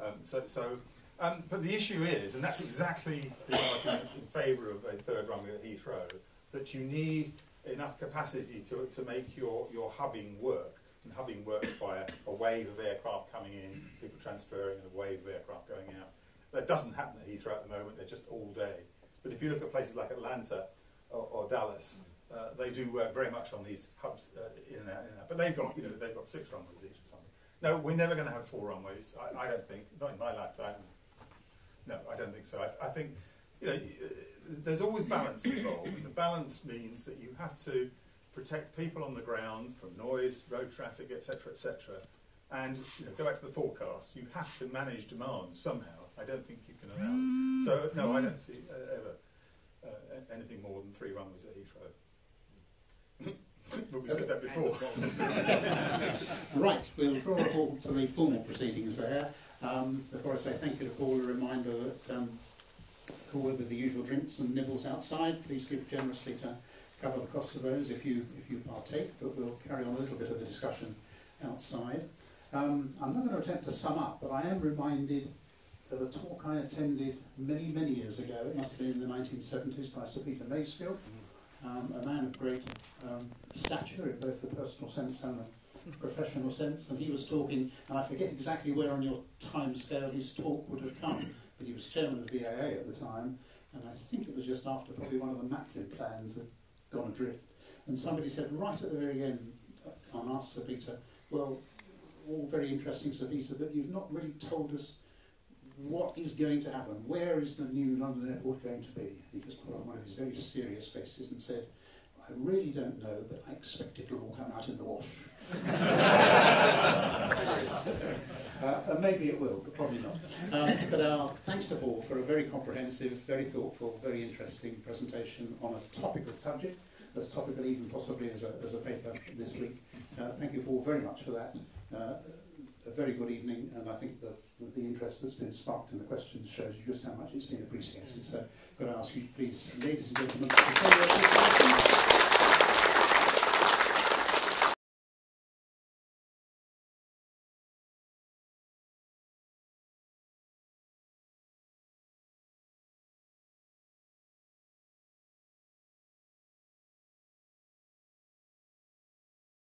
Um, so so. Um, but the issue is, and that's exactly the argument in favour of a third runway at Heathrow, that you need enough capacity to, to make your, your hubbing work. And hubbing works by a, a wave of aircraft coming in, people transferring, and a wave of aircraft going out. That doesn't happen at Heathrow at the moment, they're just all day. But if you look at places like Atlanta or, or Dallas, uh, they do work very much on these hubs uh, in and out, in and out. But they've got, you know, they've got six runways each or something. No, we're never going to have four runways, I, I don't think, not in my lifetime. No, I don't think so. I, I think, you know, there's always balance involved. And the balance means that you have to protect people on the ground from noise, road traffic, et cetera, et cetera. And you know, go back to the forecast. You have to manage demand somehow. I don't think you can allow. So no, I don't see uh, ever uh, anything more than three runways at Heathrow. But we said that before. Right, we'll draw a call to the formal proceedings there. Um, before I say thank you to Paul, a reminder that um, forward with the usual drinks and nibbles outside, please give generously to cover the cost of those if you if you partake, but we'll carry on a little bit of the discussion outside. Um, I'm not going to attempt to sum up, but I am reminded of a talk I attended many, many years ago, it must have been in the nineteen seventies, by Sir Peter Masefield, um, a man of great um, stature in both the personal sense and the professional sense, and he was talking, and I forget exactly where on your time scale his talk would have come, but he was chairman of B A A at the time, and I think it was just after probably one of the Maplin plans had gone adrift, and somebody said right at the very end, and asked Sir Peter, well, all very interesting Sir Peter, but you've not really told us what is going to happen, where is the new London airport going to be? And he just put on one of his very serious faces and said, I really don't know, but I expect it will all come out in the wash. uh, and maybe it will, but probably not. Um, but our thanks to Paul for a very comprehensive, very thoughtful, very interesting presentation on a topical subject, as topical even possibly as a, as a paper this week. Uh, thank you, Paul, very much for that. Uh, a very good evening, and I think the, the interest that's been sparked in the questions shows you just how much it's been appreciated. So I'm going to ask you, please, ladies and gentlemen,